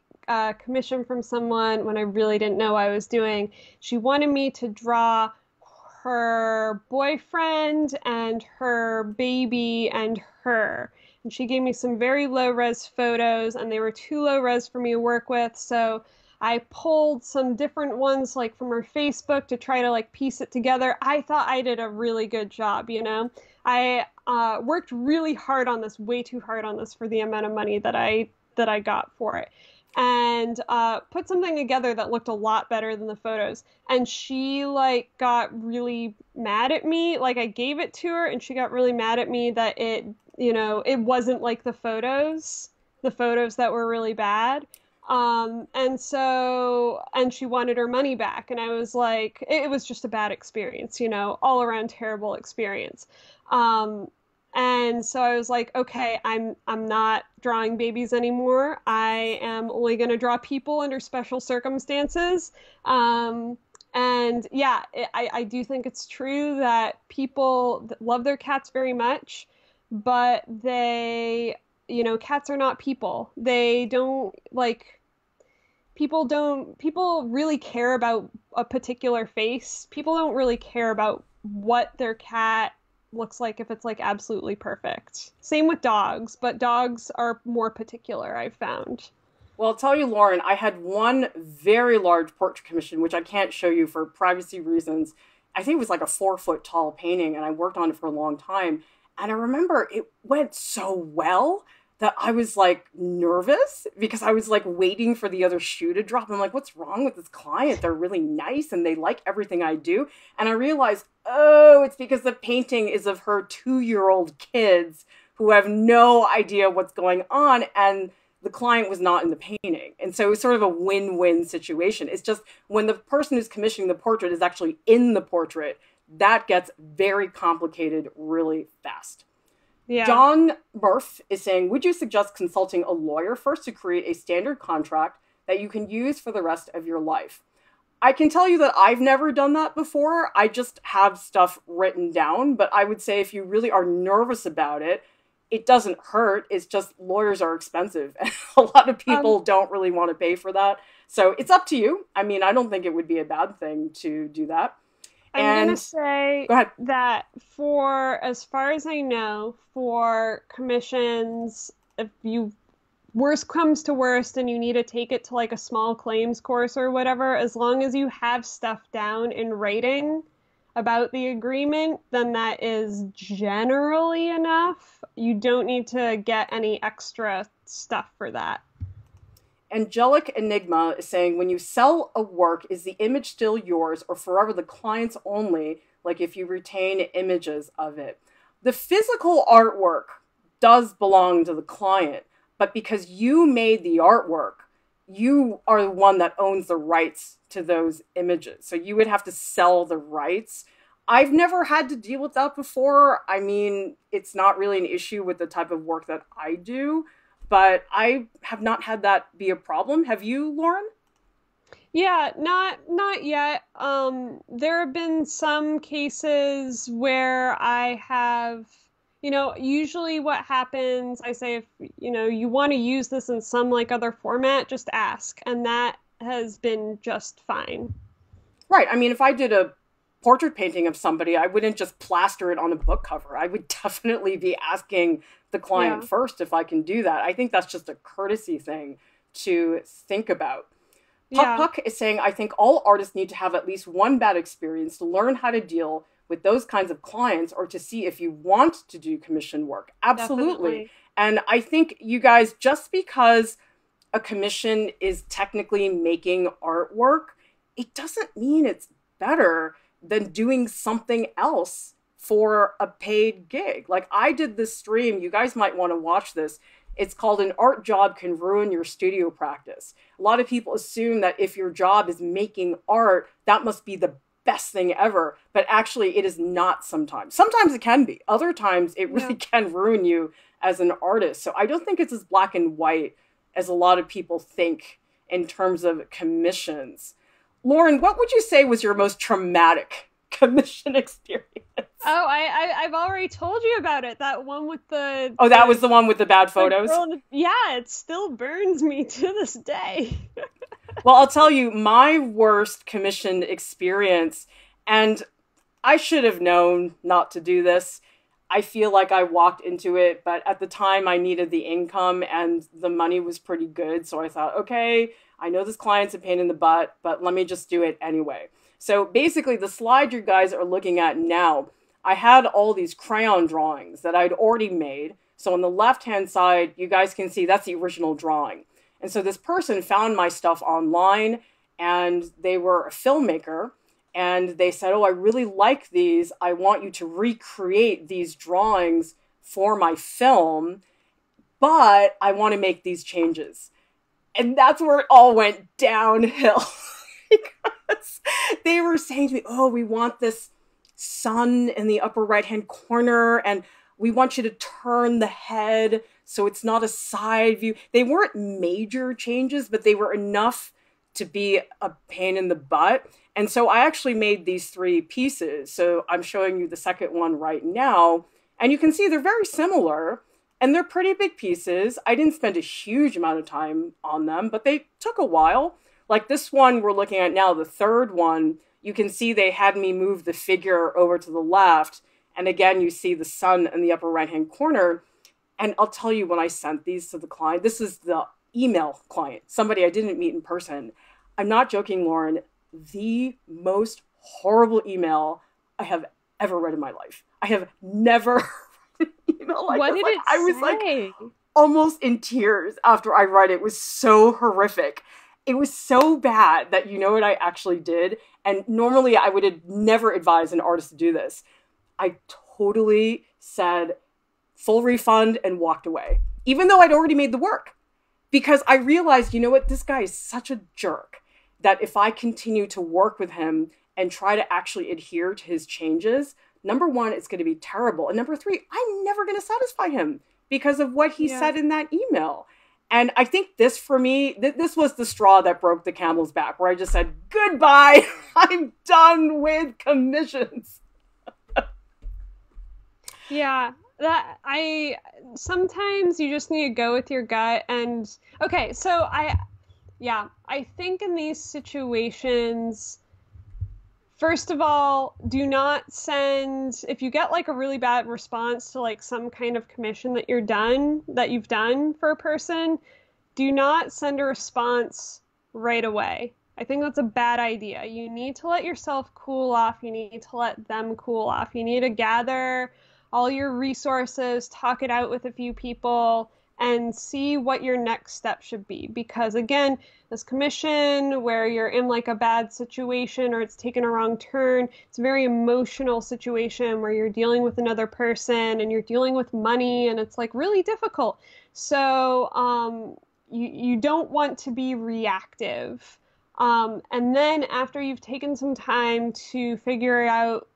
commission from someone when I really didn't know what I was doing. She wanted me to draw her boyfriend and her baby and her. And she gave me some very low-res photos, and they were too low-res for me to work with. So I pulled some different ones, like, from her Facebook to try to, like, piece it together. I thought I did a really good job, you know. I worked really hard on this, way too hard on this for the amount of money that I got for it. And put something together that looked a lot better than the photos. And she, like, got really mad at me. Like, I gave it to her, and she got really mad at me that it, you know, it wasn't like the photos that were really bad. And she wanted her money back, and I was like, it was just a bad experience, you know, all around terrible experience. And so I was like, okay, I'm not drawing babies anymore. I am only going to draw people under special circumstances. And yeah, I do think it's true that people that love their cats very much, but they, you know, cats are not people. They don't, like, people really care about a particular face. People don't really care about what their cat looks like if it's, like, absolutely perfect. Same with dogs, but dogs are more particular, I've found. Well, I'll tell you, Lauren, I had one very large portrait commission, which I can't show you for privacy reasons. I think it was like a 4-foot tall painting, and I worked on it for a long time. And I remember it went so well that I was like nervous because I was like waiting for the other shoe to drop. I'm like, what's wrong with this client? They're really nice and they like everything I do. And I realized, oh, it's because the painting is of her 2-year-old kids who have no idea what's going on. And the client was not in the painting. And so it was sort of a win-win situation. It's just when the person who's commissioning the portrait is actually in the portrait, that gets very complicated really fast. Yeah. John Murph is saying, would you suggest consulting a lawyer first to create a standard contract that you can use for the rest of your life? I can tell you that I've never done that before. I just have stuff written down. But I would say if you really are nervous about it, it doesn't hurt. It's just lawyers are expensive. And a lot of people don't really want to pay for that. So it's up to you. I mean, I don't think it would be a bad thing to do that. I'm going to say that for, as far as I know, for commissions, if you, worst comes to worst and you need to take it to like a small claims course or whatever, as long as you have stuff down in writing about the agreement, then that is generally enough. You don't need to get any extra stuff for that. Angelic Enigma is saying, when you sell a work, is the image still yours or forever the client's only, like if you retain images of it? The physical artwork does belong to the client, but because you made the artwork, you are the one that owns the rights to those images. So you would have to sell the rights. I've never had to deal with that before. I mean, it's not really an issue with the type of work that I do. But I have not had that be a problem. Have you, Lauren? Yeah, not yet. There have been some cases where I have, you know, usually what happens, I say, if, you know, you want to use this in some like other format, just ask. And that has been just fine. Right. I mean, if I did a portrait painting of somebody, I wouldn't just plaster it on a book cover. I would definitely be asking the client first if I can do that. I think that's just a courtesy thing to think about. Puck is saying, I think all artists need to have at least one bad experience to learn how to deal with those kinds of clients or to see if you want to do commission work. Absolutely. Definitely. And I think you guys, just because a commission is technically making artwork, it doesn't mean it's better than doing something else for a paid gig. Like I did this stream, you guys might want to watch this. It's called An Art Job Can Ruin Your Studio Practice. A lot of people assume that if your job is making art, that must be the best thing ever. But actually it is not sometimes. Sometimes it can be. Other times it really can ruin you as an artist. So I don't think it's as black and white as a lot of people think in terms of commissions. Lauren, what would you say was your most traumatic commission experience? Oh, I've already told you about it. That one with the... Oh, that was the one with the bad photos? Yeah, it still burns me to this day. Well, I'll tell you, my worst commission experience, and I should have known not to do this. I feel like I walked into it, but at the time I needed the income and the money was pretty good. So I thought, okay, I know this client's a pain in the butt, but let me just do it anyway. So basically the slide you guys are looking at now, I had all these crayon drawings that I'd already made. So on the left-hand side, you guys can see that's the original drawing. And so this person found my stuff online and they were a filmmaker and they said, oh, I really like these. I want you to recreate these drawings for my film, but I want to make these changes. And that's where it all went downhill because they were saying to me, oh, we want this sun in the upper right-hand corner and we want you to turn the head so it's not a side view. They weren't major changes, but they were enough to be a pain in the butt. And so I actually made these 3 pieces. So I'm showing you the second one right now. And you can see they're very similar. And they're pretty big pieces. I didn't spend a huge amount of time on them, but they took a while. Like this one we're looking at now, the third one, you can see they had me move the figure over to the left. And again, you see the sun in the upper right-hand corner. And I'll tell you, when I sent these to the client, this is the email client, somebody I didn't meet in person. I'm not joking, Lauren, the most horrible email I have ever read in my life. I have never I was like almost in tears after I read it. It was so horrific. It was so bad that, you know what I actually did? And normally I would have never advised an artist to do this. I totally said full refund and walked away, even though I'd already made the work, because I realized, you know what, this guy is such a jerk that if I continue to work with him and try to actually adhere to his changes, number one, it's going to be terrible. And number three, I'm never going to satisfy him because of what he said in that email. And I think this, for me, this was the straw that broke the camel's back, where I just said, goodbye, I'm done with commissions. Yeah, that sometimes you just need to go with your gut. And okay, so I think in these situations, first of all, do not send, if you get like a really bad response to like some kind of commission that you've done for a person, do not send a response right away. I think that's a bad idea. You need to let yourself cool off. You need to let them cool off. You need to gather all your resources, talk it out with a few people, and see what your next step should be. Because again, this commission where you're in like a bad situation or it's taken a wrong turn, it's a very emotional situation where you're dealing with another person and you're dealing with money and it's like really difficult. So you don't want to be reactive. And then after you've taken some time to figure out,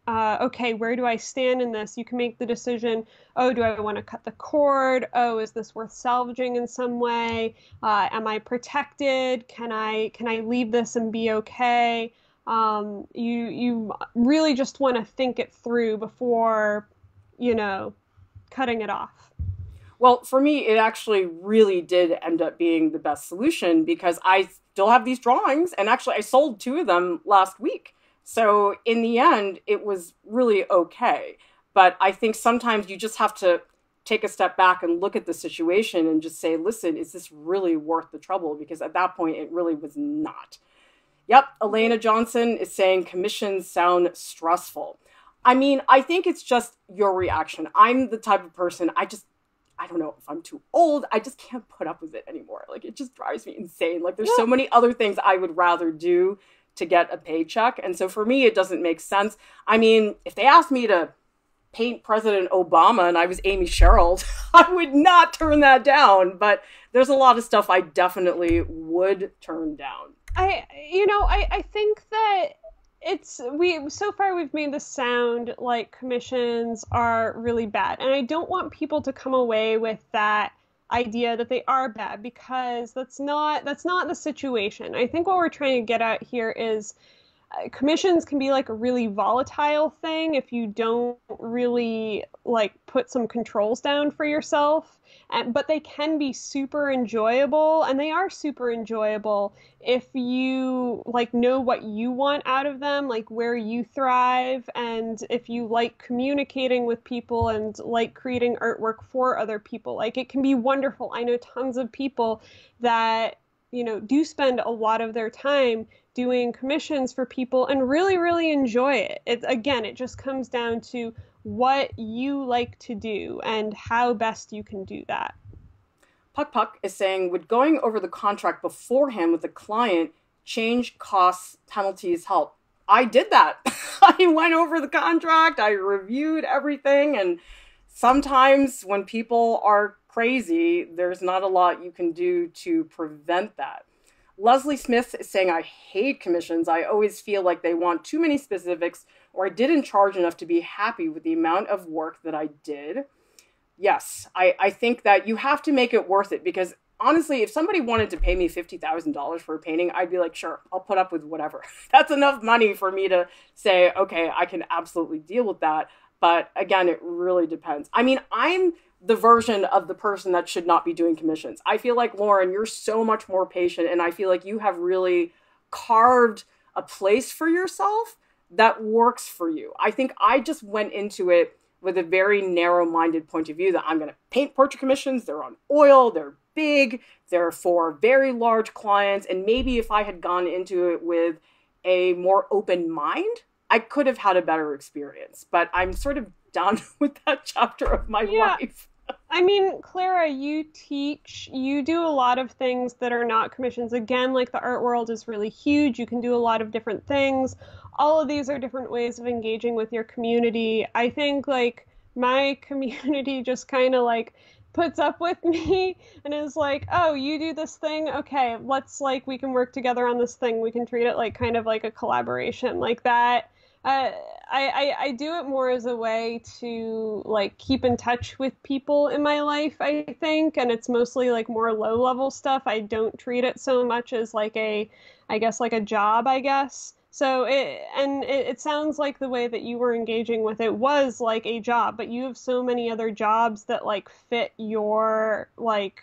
okay, where do I stand in this? You can make the decision, oh, do I want to cut the cord? Oh, is this worth salvaging in some way? Am I protected? Can I leave this and be okay? You really just want to think it through before, cutting it off. Well, for me, it actually really did end up being the best solution because I still have these drawings, and actually I sold 2 of them last week. So in the end, it was really okay. But I think sometimes you just have to take a step back and look at the situation and just say, listen, is this really worth the trouble? Because at that point, it really was not. Yep, Elena Johnson is saying commissions sound stressful. I mean, I think it's just your reaction. I'm the type of person, I don't know if I'm too old. I just can't put up with it anymore. Like, it just drives me insane. Like, there's so many other things I would rather do to get a paycheck. And so for me, it doesn't make sense. I mean, if they asked me to paint President Obama and I was Amy Sherald, I would not turn that down. But there's a lot of stuff I definitely would turn down. I think that so far we've made this sound like commissions are really bad. And I don't want people to come away with that idea that they are bad, because that's not the situation. I think what we're trying to get at here is commissions can be like a really volatile thing if you don't really like put some controls down for yourself. But they can be super enjoyable, and they are super enjoyable if you like know what you want out of them, like where you thrive, and if you like communicating with people and like creating artwork for other people. Like, it can be wonderful. I know tons of people that do spend a lot of their time doing commissions for people and really, really enjoy it. It just comes down to what you like to do and how best you can do that. Puck Puck is saying, would going over the contract beforehand with the client change costs, penalties, help? I did that. I went over the contract. I reviewed everything. And sometimes when people are crazy, there's not a lot you can do to prevent that. Leslie Smith is saying, I hate commissions. I always feel like they want too many specifics, or I didn't charge enough to be happy with the amount of work that I did. Yes, I think that you have to make it worth it, because honestly, if somebody wanted to pay me $50,000 for a painting, I'd be like, sure, I'll put up with whatever. That's enough money for me to say, okay, I can absolutely deal with that. But again, it really depends. I mean, I'm the version of the person that should not be doing commissions. I feel like, Lauren, you're so much more patient, and I feel like you have really carved a place for yourself that works for you. I think I just went into it with a very narrow-minded point of view that I'm going to paint portrait commissions, they're on oil, they're big, they're for very large clients, and maybe if I had gone into it with a more open mind, I could have had a better experience. But I'm sort of done with that chapter of my life. I mean, Clara, you do a lot of things that are not commissions. Again, like, the art world is really huge. You can do a lot of different things. All of these are different ways of engaging with your community. I think, like, my community just kind of, like, puts up with me and is like, oh, you do this thing? Okay, let's, like, we can work together on this thing. We can treat it like kind of like a collaboration like that. I do it more as a way to, like, keep in touch with people in my life, I think. And it's mostly, like, more low level stuff. I don't treat it so much as, like, a job, I guess. So it sounds like the way that you were engaging with it was like a job, but you have so many other jobs that, like, fit your, like,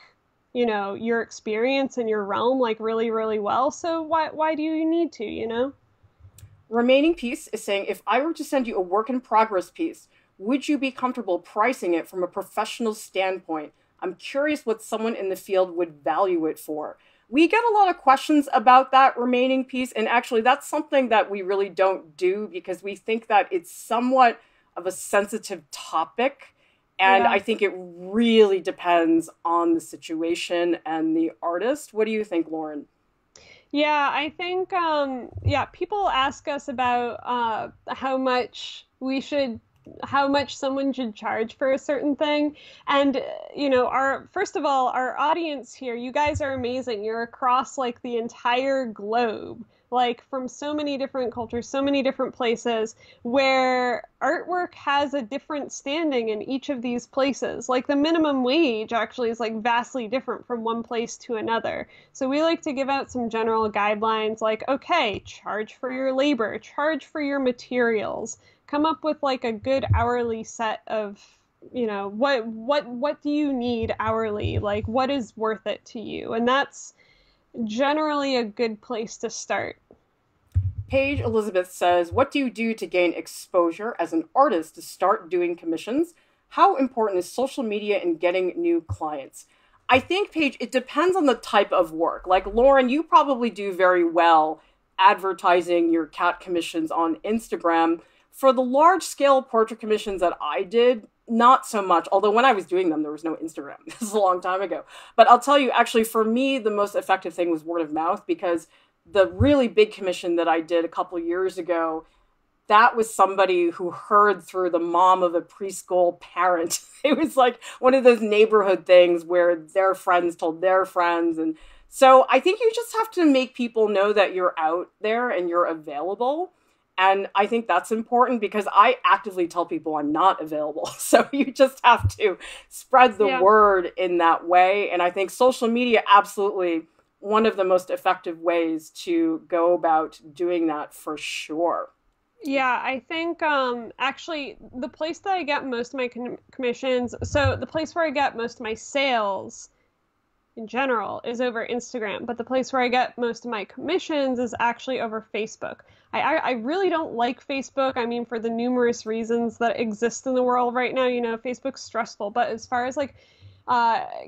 you know, your experience and your realm, like, really, really well. So why do you need to, you know? Remaining piece is saying, if I were to send you a work in progress piece, would you be comfortable pricing it from a professional standpoint? I'm curious what someone in the field would value it for. We get a lot of questions about that remaining piece, and actually that's something that we really don't do because we think that it's somewhat of a sensitive topic, and I think it really depends on the situation and the artist. What do you think, Lauren? Yeah, I think, people ask us about how much someone should charge for a certain thing. And, you know, first of all, our audience here, you guys are amazing. You're across, like, the entire globe, like, from so many different cultures, so many different places where artwork has a different standing in each of these places. Like, the minimum wage actually is, like, vastly different from one place to another. So we like to give out some general guidelines, like, okay, charge for your labor, charge for your materials, come up with, like, a good hourly set of, you know, what do you need hourly? Like, what is worth it to you? And that's generally a good place to start. Paige Elizabeth says, what do you do to gain exposure as an artist to start doing commissions? How important is social media in getting new clients? I think, Paige, it depends on the type of work. Like, Lauren, you probably do very well advertising your cat commissions on Instagram. For the large scale portrait commissions that I did, not so much, although when I was doing them, there was no Instagram. This is a long time ago. But I'll tell you, actually, for me, the most effective thing was word of mouth, because the really big commission that I did a couple years ago, that was somebody who heard through the mom of a preschool parent. It was like one of those neighborhood things where their friends told their friends. And so I think you just have to make people know that you're out there and you're available. And I think that's important, because I actively tell people I'm not available. So you just have to spread the word in that way. And I think social media, absolutely one of the most effective ways to go about doing that, for sure. Yeah, I think actually the place that I get most of my commissions, so the place where I get most of my sales in general is over Instagram, but the place where I get most of my commissions is actually over Facebook. I really don't like Facebook. I mean, for the numerous reasons that exist in the world right now, you know, Facebook's stressful. But as far as, like,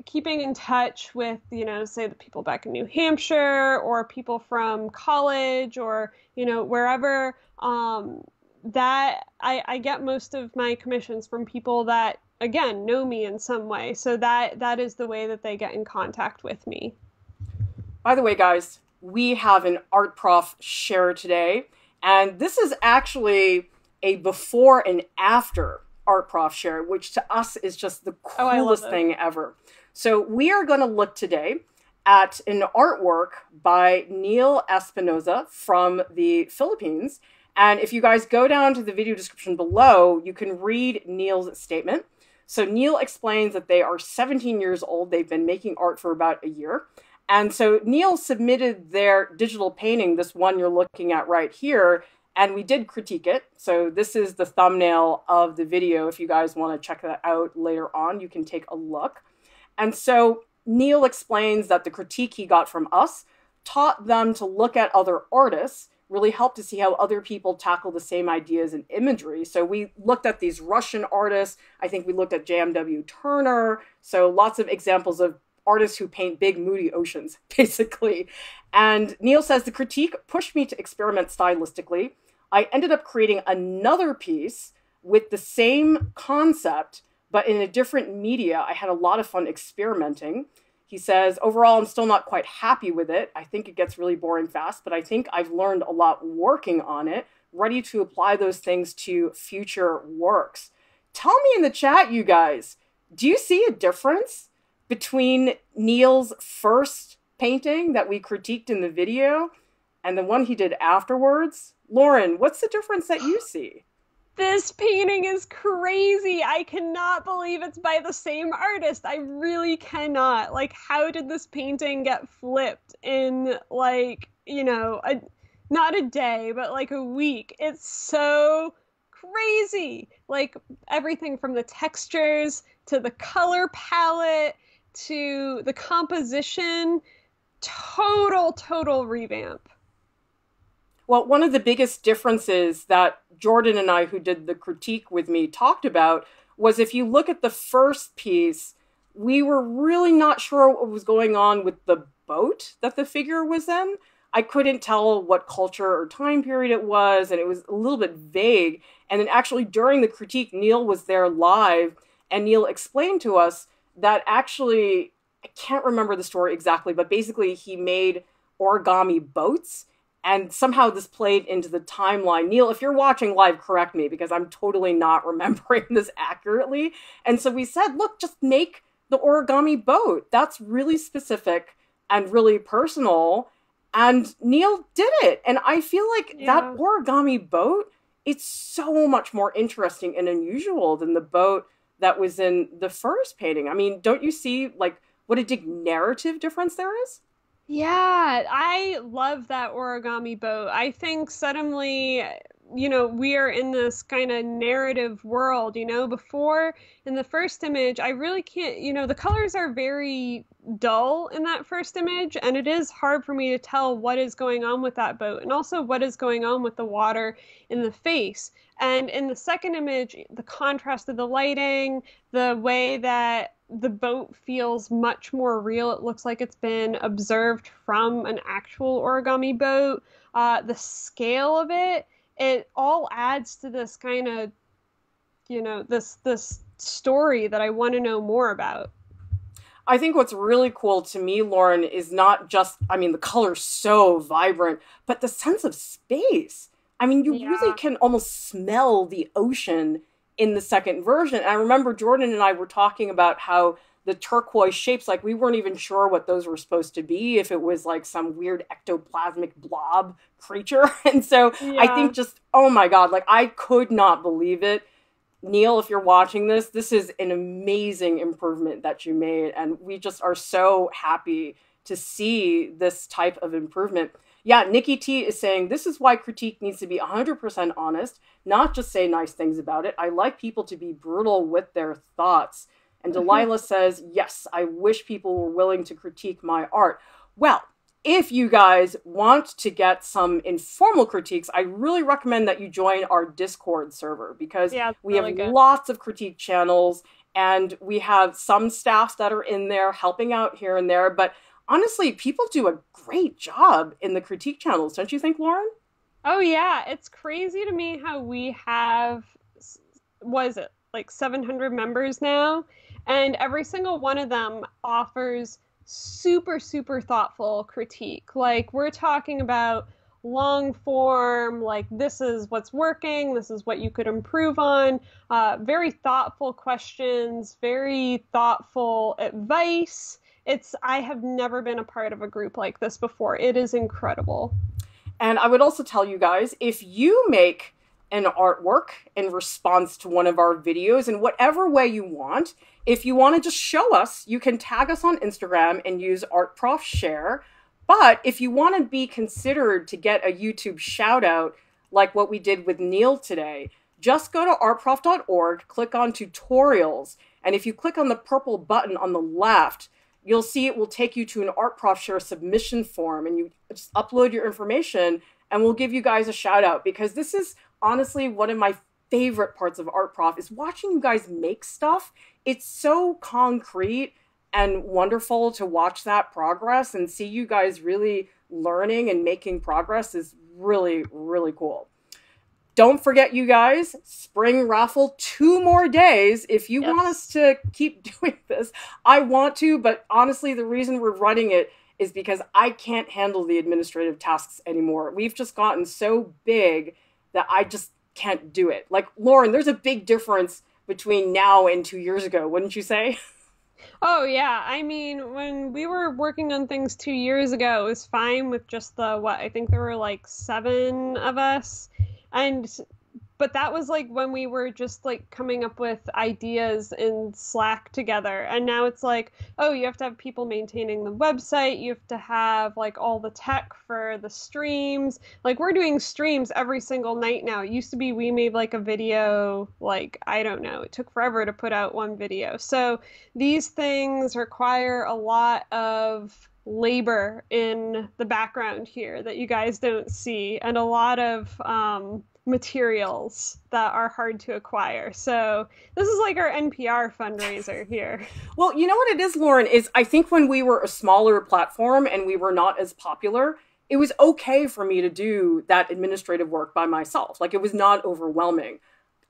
keeping in touch with, you know, say the people back in New Hampshire or people from college or, you know, wherever, that I get most of my commissions from people that, again, know me in some way. So that is the way that they get in contact with me. By the way, guys, we have an Art Prof share today, and this is actually a before and after Art Prof share, which to us is just the coolest thing ever. So we are going to look today at an artwork by Neil Espinoza from the Philippines. And if you guys go down to the video description below, you can read Neil's statement. So Neil explains that they are 17 years old. They've been making art for about a year. And so Neil submitted their digital painting, this one you're looking at right here, and we did critique it. So this is the thumbnail of the video. If you guys want to check that out later on, you can take a look. And so Neil explains that the critique he got from us taught them to look at other artists, really helped to see how other people tackle the same ideas and imagery. So we looked at these Russian artists. I think we looked at J.M.W. Turner. So lots of examples of artists who paint big, moody oceans, basically. And Neil says, the critique pushed me to experiment stylistically. I ended up creating another piece with the same concept, but in a different media. I had a lot of fun experimenting. He says, overall, I'm still not quite happy with it. I think it gets really boring fast, but I think I've learned a lot working on it, ready to apply those things to future works. Tell me in the chat, you guys, do you see a difference between Neil's first painting that we critiqued in the video and the one he did afterwards? Lauren, what's the difference that you see? This painting is crazy. I cannot believe it's by the same artist. I really cannot. Like, how did this painting get flipped in, like, you know, not a day, but like a week? It's so crazy. Like, everything from the textures to the color palette to the composition, total revamp. Well, one of the biggest differences that Jordan and I, who did the critique with me, talked about was, if you look at the first piece, we were really not sure what was going on with the boat that the figure was in. I couldn't tell what culture or time period it was, and it was a little bit vague. And then actually during the critique, Neil was there live, and Neil explained to us that actually, I can't remember the story exactly, but basically he made origami boats. And somehow this played into the timeline. Neil, if you're watching live, correct me, because I'm totally not remembering this accurately. And so we said, look, just make the origami boat. That's really specific and really personal. And Neil did it. And I feel like that origami boat, it's so much more interesting and unusual than the boat that was in the first painting. I mean, don't you see, like, what a big narrative difference there is? Yeah, I love that origami boat. I think suddenly, you know, we are in this kind of narrative world, you know. Before, in the first image, I really can't, you know, the colors are very dull in that first image, and it is hard for me to tell what is going on with that boat, and also what is going on with the water in the face. And in the second image, the contrast of the lighting, the way that the boat feels much more real. It looks like it's been observed from an actual origami boat. The scale of it, it all adds to this kind of, you know, this story that I want to know more about. I think what's really cool to me, Lauren, is not just, I mean, the color's so vibrant, but the sense of space. I mean, you really can almost smell the ocean in the second version. And I remember Jordan and I were talking about how the turquoise shapes, like, we weren't even sure what those were supposed to be, if it was like some weird ectoplasmic blob creature. And so I think just, oh my God, like, I could not believe it. Neil, if you're watching this, this is an amazing improvement that you made. And we just are so happy to see this type of improvement. Yeah, Nikki T is saying, this is why critique needs to be 100% honest, not just say nice things about it. I like people to be brutal with their thoughts. And Delilah says, yes, I wish people were willing to critique my art. Well, if you guys want to get some informal critiques, I really recommend that you join our Discord server, because we have lots of critique channels, and we have some staff that are in there helping out here and there. But honestly, people do a great job in the critique channels, don't you think, Lauren? Oh, yeah. It's crazy to me how we have, what is it, like 700 members now? And every single one of them offers super thoughtful critique. Like, we're talking about long form, like, this is what's working, this is what you could improve on, very thoughtful questions, very thoughtful advice. I have never been a part of a group like this before. It is incredible. And I would also tell you guys, if you make an artwork in response to one of our videos in whatever way you want, if you want to just show us, you can tag us on Instagram and use ArtProf Share. But if you want to be considered to get a YouTube shout out, like what we did with Neil today, just go to artprof.org, click on tutorials. And if you click on the purple button on the left, you'll see it will take you to an ArtProf Share submission form, and you just upload your information, and we'll give you guys a shout out, because this is honestly one of my favorite parts of Art Prof is watching you guys make stuff. It's so concrete and wonderful to watch that progress, and see you guys really learning and making progress is really, really cool. Don't forget, you guys, spring raffle, 2 more days. If you want us to keep doing this, I want to, but honestly, the reason we're running it is because I can't handle the administrative tasks anymore. We've just gotten so big that I just can't do it. Like, Lauren, there's a big difference between now and 2 years ago, wouldn't you say? Oh, yeah. I mean, when we were working on things 2 years ago, it was fine with just the, what, I think there were like 7 of us. But that was like when we were just like coming up with ideas in Slack together. And now it's like, oh, you have to have people maintaining the website. You have to have like all the tech for the streams. Like, we're doing streams every single night now. It used to be we made like a video, like, I don't know, it took forever to put out one video. So these things require a lot of labor in the background here that you guys don't see, and a lot of materials that are hard to acquire. So this is like our NPR fundraiser here. Well, you know what it is, Lauren, is I think when we were a smaller platform and we were not as popular, it was okay for me to do that administrative work by myself. Like, it was not overwhelming.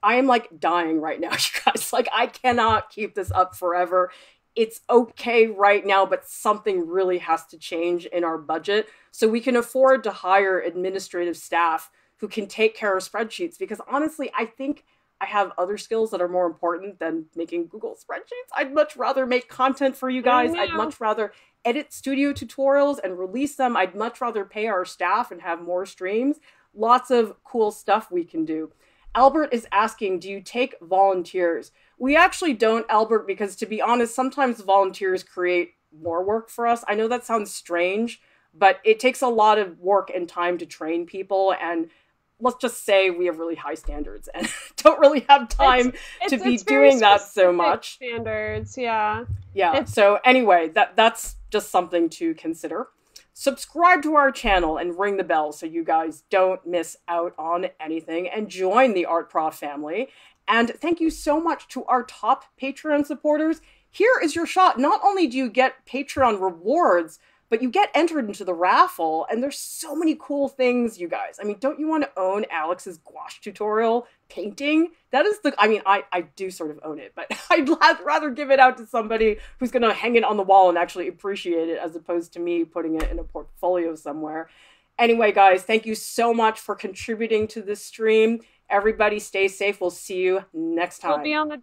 I am like dying right now, you guys. Like, I cannot keep this up forever. It's okay right now, but something really has to change in our budget so we can afford to hire administrative staff who can take care of spreadsheets. Because honestly, I think I have other skills that are more important than making Google spreadsheets. I'd much rather make content for you guys. Oh, no. I'd much rather edit studio tutorials and release them. I'd much rather pay our staff and have more streams. Lots of cool stuff we can do. Albert is asking, do you take volunteers? We actually don't, Albert, because to be honest, sometimes volunteers create more work for us. I know that sounds strange, but it takes a lot of work and time to train people. And let's just say we have really high standards and don't really have time to be doing that so much. Standards, yeah. Yeah, so anyway, that's just something to consider. Subscribe to our channel and ring the bell so you guys don't miss out on anything, and join the Art Prof family. And thank you so much to our top Patreon supporters. Here is your shot. Not only do you get Patreon rewards, but you get entered into the raffle, and there's so many cool things, you guys. I mean, don't you want to own Alex's gouache tutorial painting? That is the, I mean, I do sort of own it, but I'd rather give it out to somebody who's going to hang it on the wall and actually appreciate it, as opposed to me putting it in a portfolio somewhere. Anyway, guys, thank you so much for contributing to this stream. Everybody stay safe. We'll see you next time. We'll be on the